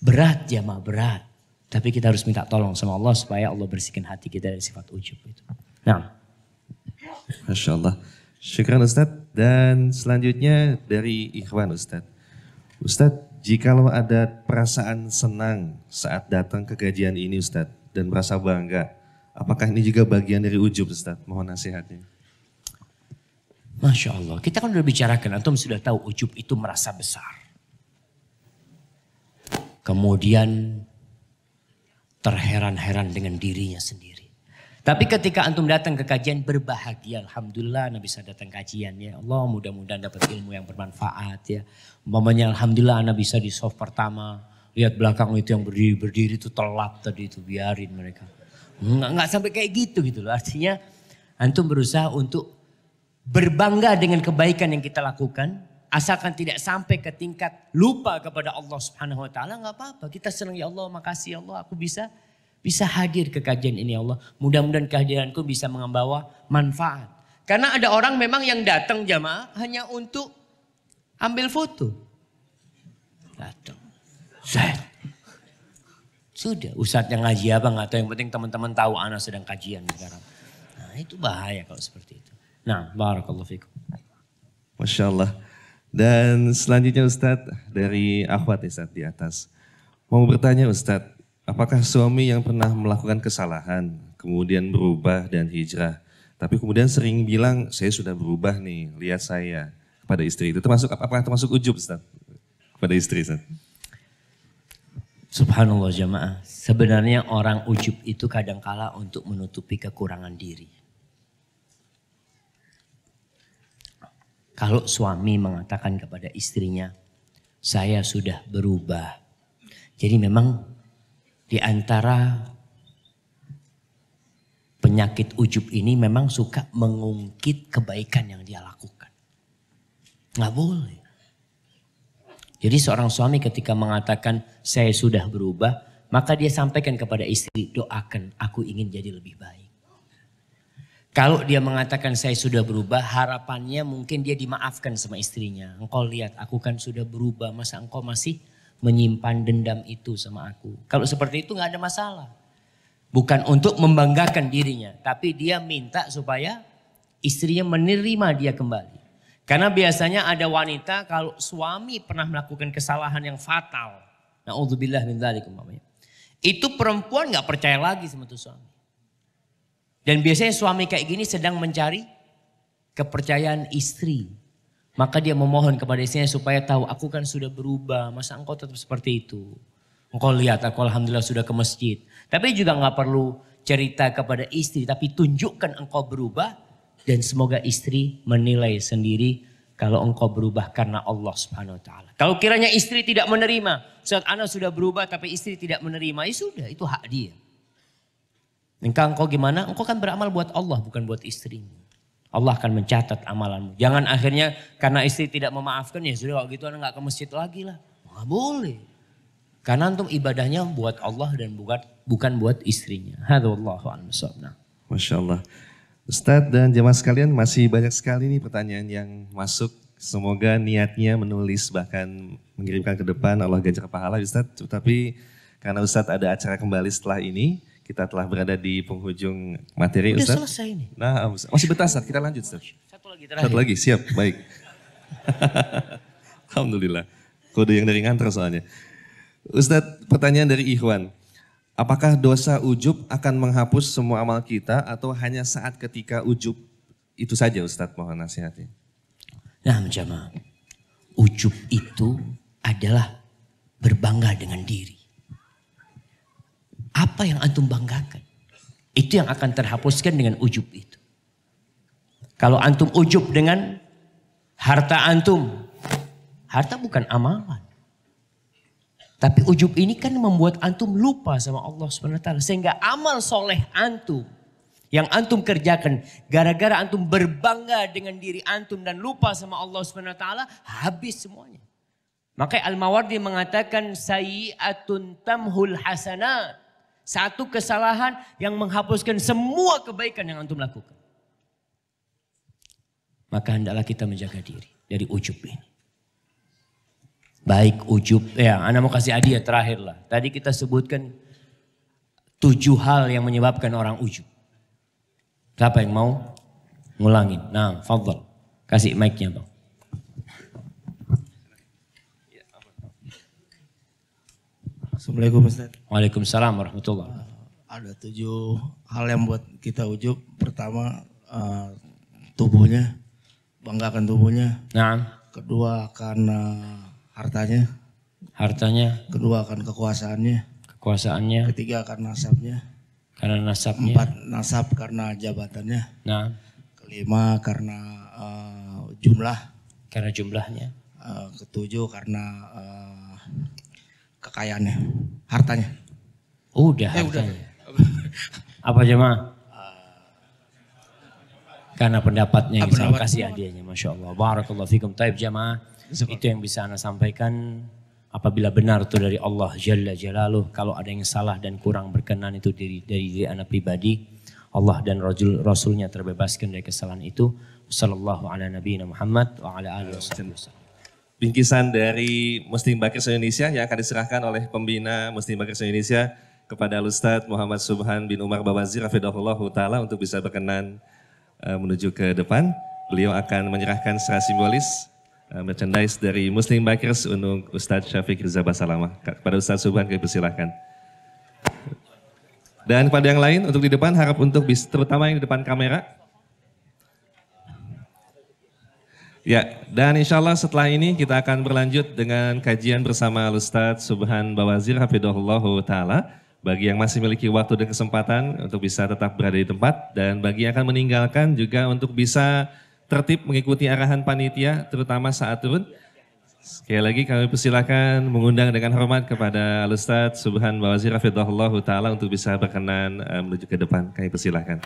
Berat jamaah, berat. Tapi kita harus minta tolong sama Allah supaya Allah bersihkan hati kita dari sifat ujub itu. Nah. Masya Allah. Syukran Ustaz. Dan selanjutnya dari Ikhwan Ustaz. Ustaz, jikalau ada perasaan senang saat datang ke kajian ini Ustaz dan merasa bangga, apakah ini juga bagian dari ujub Ustaz? Mohon nasihatnya. Masya Allah, kita kan sudah bicarakan, antum sudah tahu ujub itu merasa besar. Kemudian terheran-heran dengan dirinya sendiri. Tapi ketika antum datang ke kajian berbahagia, alhamdulillah Nabi bisa datang kajian ya. Allah mudah-mudahan dapat ilmu yang bermanfaat ya. Umpamanya alhamdulillah Nabi bisa di soft pertama, lihat belakang itu yang berdiri itu telap tadi itu, biarin mereka. Nggak sampai kayak gitu gitu loh. Artinya antum berusaha untuk berbangga dengan kebaikan yang kita lakukan. Asalkan tidak sampai ke tingkat lupa kepada Allah subhanahu wa ta'ala, nggak apa-apa. Kita senang ya Allah, makasih ya Allah aku bisa hadir ke kajian ini ya Allah. Mudah-mudahan kehadiranku bisa membawa manfaat. Karena ada orang memang yang datang jamaah hanya untuk ambil foto. Datang. Zat. Sudah, ustadz yang ngaji apa nggak tahu, yang penting teman-teman tahu anak sedang kajian sekarang. Nah itu bahaya kalau seperti itu. Nah, barakallahu fikum. Masya Allah. Dan selanjutnya Ustadz dari akhwat Ustadz di atas. Mau bertanya Ustadz, apakah suami yang pernah melakukan kesalahan, kemudian berubah dan hijrah, tapi kemudian sering bilang saya sudah berubah nih, lihat saya kepada istri itu, termasuk apakah termasuk ujub Ustadz kepada istri Ustadz? Subhanallah jamaah, sebenarnya orang ujub itu kadangkala untuk menutupi kekurangan diri. Kalau suami mengatakan kepada istrinya, saya sudah berubah. Jadi memang di antara penyakit ujub ini memang suka mengungkit kebaikan yang dia lakukan. Nggak boleh. Jadi seorang suami ketika mengatakan saya sudah berubah, maka dia sampaikan kepada istri, doakan aku ingin jadi lebih baik. Kalau dia mengatakan saya sudah berubah, harapannya mungkin dia dimaafkan sama istrinya. Engkau lihat aku kan sudah berubah, masa engkau masih menyimpan dendam itu sama aku. Kalau seperti itu nggak ada masalah. Bukan untuk membanggakan dirinya, tapi dia minta supaya istrinya menerima dia kembali. Karena biasanya ada wanita kalau suami pernah melakukan kesalahan yang fatal. Na'udzubillah min dzalik umpamanya. Itu perempuan gak percaya lagi sama tuh suami. Dan biasanya suami kayak gini sedang mencari kepercayaan istri. Maka dia memohon kepada istrinya supaya tahu aku kan sudah berubah. Masa engkau tetap seperti itu? Engkau lihat aku alhamdulillah sudah ke masjid. Tapi juga gak perlu cerita kepada istri. Tapi tunjukkan engkau berubah. Dan semoga istri menilai sendiri kalau engkau berubah karena Allah subhanahu wa ta'ala. Kalau kiranya istri tidak menerima, saat anak sudah berubah tapi istri tidak menerima, ya sudah itu hak dia. Engkau gimana? Engkau kan beramal buat Allah bukan buat istrimu. Allah akan mencatat amalanmu. Jangan akhirnya karena istri tidak memaafkan, ya sudah kalau gitu anak gak ke masjid lagi lah. Gak boleh. Karena antum ibadahnya buat Allah dan bukan buat istrinya. Hadallahu anhu sabna. Masya Allah. Ustadz dan jemaah sekalian, masih banyak sekali nih pertanyaan yang masuk. Semoga niatnya menulis bahkan mengirimkan ke depan, Allah ganjar pahala Ustadz. Tapi karena Ustadz ada acara kembali setelah ini, kita telah berada di penghujung materi Ustadz. Sudah selesai ini. Nah, masih betah Ustadz, kita lanjut Ustadz. Satu lagi terakhir. Satu lagi, siap, baik. Alhamdulillah, kode yang dari nganter soalnya. Ustadz, pertanyaan dari Ikhwan. Apakah dosa ujub akan menghapus semua amal kita atau hanya saat ketika ujub itu saja Ustadz? Mohon nasihatnya. Nah jamaah, ujub itu adalah berbangga dengan diri. Apa yang antum banggakan? Itu yang akan terhapuskan dengan ujub itu. Kalau antum ujub dengan harta antum. Harta bukan amalan. Tapi ujub ini kan membuat antum lupa sama Allah SWT. Sehingga amal soleh antum yang antum kerjakan, gara-gara antum berbangga dengan diri antum dan lupa sama Allah SWT, habis semuanya. Makanya Al-Mawardi mengatakan sayyi'atun tamhul hasanat. Satu kesalahan yang menghapuskan semua kebaikan yang antum lakukan. Maka hendaklah kita menjaga diri dari ujub ini. Baik ujub, ya Ana mau kasih hadiah terakhir lah. Tadi kita sebutkan 7 hal yang menyebabkan orang ujub. Siapa yang mau ngulangin? Nah, fadhal. Kasih mic-nya bang. Assalamualaikum Ustaz. Waalaikumsalam warahmatullahi wabarakatuh. Ada 7 hal yang buat kita ujub. Pertama, tubuhnya, banggakan tubuhnya. Nah. Kedua, karena hartanya, kedua akan kekuasaannya, ketiga akan nasabnya, empat nasab karena jabatannya, nah, kelima karena jumlahnya, ketujuh karena kekayaannya, hartanya. Udah. Apa jemaah? Karena pendapatnya, saya kasih hadiahnya, masya Allah, barakallahu fikum, taib jemaah. Itu yang bisa Ana sampaikan, apabila benar itu dari Allah Jalla Jalaluh. Kalau ada yang salah dan kurang berkenan itu dari diri Ana pribadi. Allah dan Rasulnya terbebaskan dari kesalahan itu. Sallallahu ala nabiyina Muhammad wa ala alihi wasallam. Bingkisan dari Muslim Bakers Indonesia yang akan diserahkan oleh pembina Muslim Bakers Indonesia kepada Ustaz Muhammad Subhan bin Umar Bawazir hafizahullahu taala untuk bisa berkenan menuju ke depan. Beliau akan menyerahkan secara simbolis merchandise dari Muslim Bakers untuk Ustadz Syafiq Riza Basalamah. Kepada Ustadz Subhan kami persilahkan. Dan kepada yang lain untuk di depan, harap untuk terutama yang di depan kamera. Ya, dan insya Allah setelah ini kita akan berlanjut dengan kajian bersama Ustadz Subhan Bawazir hafidhahullahu ta'ala. Bagi yang masih memiliki waktu dan kesempatan untuk bisa tetap berada di tempat, dan bagi yang akan meninggalkan juga untuk bisa tertib mengikuti arahan panitia, terutama saat turun. Sekali lagi kami persilahkan mengundang dengan hormat kepada Al-Ustadz Subhan Bawazir hafidhahullahu ta'ala untuk bisa berkenan menuju ke depan. Kami persilahkan.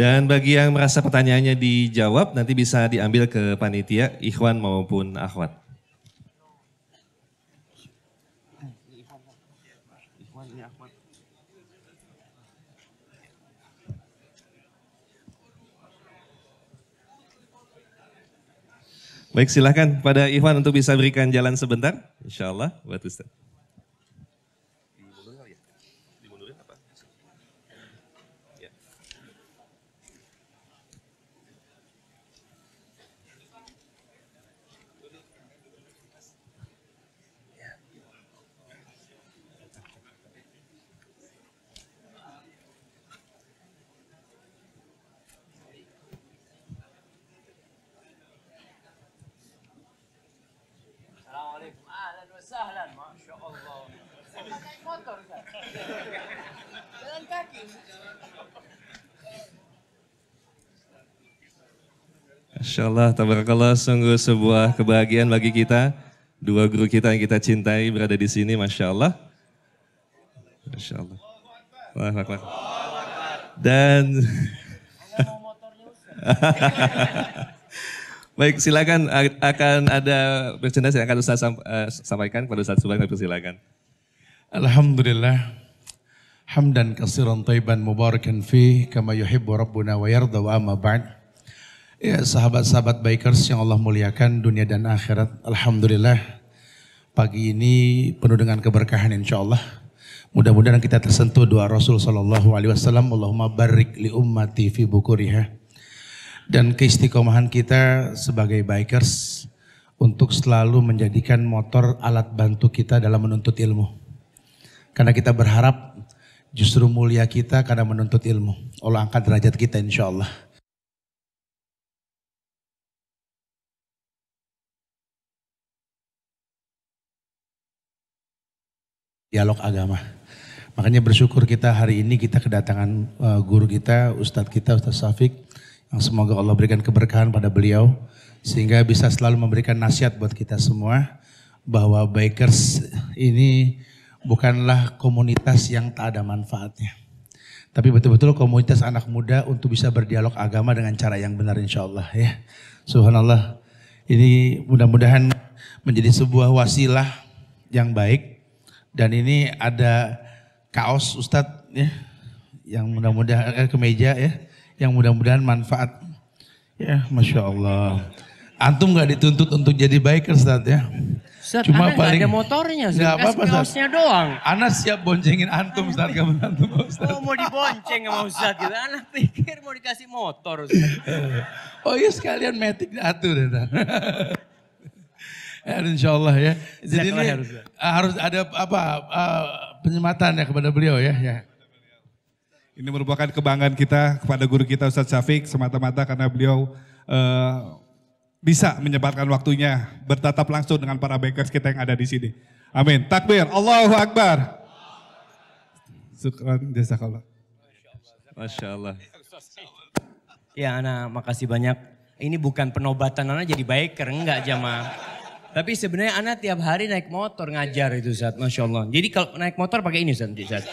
Dan bagi yang merasa pertanyaannya dijawab, nanti bisa diambil ke panitia, ikhwan maupun akhwat. Baik, silahkan pada ikhwan untuk bisa berikan jalan sebentar, insya Allah buat Ustaz. Insyaallah, tabarakallah, sungguh sebuah kebahagiaan bagi kita. 2 guru kita yang kita cintai berada di sini, masya Allah. Masya Allah. Dan baik, silakan akan ada merchandise yang akan Ustaz sampaikan kepada Ustaz Subhan, silakan. Alhamdulillah. Hamdan katsiran thayyiban mubarakan fi kama yuhibbu rabbuna wa yarda wa amma ba'd. Ya, sahabat-sahabat bikers yang Allah muliakan dunia dan akhirat. Alhamdulillah pagi ini penuh dengan keberkahan insya Allah. Mudah-mudahan kita tersentuh doa Rasul Sallallahu Alaihi Wasallam, Allahumma barik li ummati fi bukuriha. Dan keistiqomahan kita sebagai bikers untuk selalu menjadikan motor alat bantu kita dalam menuntut ilmu. Karena kita berharap justru mulia kita karena menuntut ilmu. Allah angkat derajat kita insya Allah. Dialog agama. Makanya bersyukur kita hari ini kita kedatangan guru kita, Ustadz Syafiq, yang semoga Allah berikan keberkahan pada beliau sehingga bisa selalu memberikan nasihat buat kita semua bahwa bikers ini bukanlah komunitas yang tak ada manfaatnya. Tapi betul-betul komunitas anak muda untuk bisa berdialog agama dengan cara yang benar insya Allah ya. Subhanallah, ini mudah-mudahan menjadi sebuah wasilah yang baik dan ini ada kaos Ustadz ya, yang mudah-mudahan kemeja ya, yang mudah-mudahan manfaat ya, masya Allah. Antum nggak dituntut untuk jadi biker Ustadz ya. Ustadz, cuma paling ada motornya, nggak apa-apa kaosnya doang. Ana siap boncengin antum Ustadz, kamu antum Ustadz. Oh, mau dibonceng sama Ustadz gitu, Ana pikir mau dikasih motor Ustadz. Oh iya, sekalian metik diatur ya. Insya Allah ya. Jadi ini harus ada apa penyematan ya kepada beliau ya. Ini merupakan kebanggaan kita kepada guru kita Ustadz Syafiq semata-mata karena beliau bisa menyempatkan waktunya bertatap langsung dengan para bikers kita yang ada di sini. Amin. Takbir. Allahu Akbar. Syukran jazakallah. Masya Allah. Ya Ana, makasih banyak. Ini bukan penobatan Ana jadi biker, enggak jamaah. Tapi sebenarnya Ana tiap hari naik motor ngajar itu Ustaz, masya Allah. Jadi kalau naik motor pakai ini Ustaz.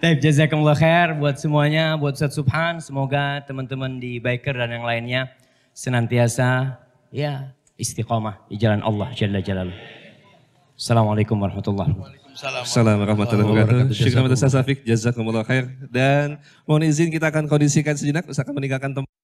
Baik, jazakumullah khair buat semuanya, buat Ustaz Subhan. Semoga teman-teman di biker dan yang lainnya senantiasa ya istiqomah di jalan Allah Jalla Jalaluh. Assalamualaikum warahmatullahi wabarakatuh. Assalamualaikum warahmatullahi wabarakatuh. Syukran Ustaz Syafiq, jazakumullah khair. Dan mohon izin kita akan kondisikan sejenak, usahakan meninggalkan tempat.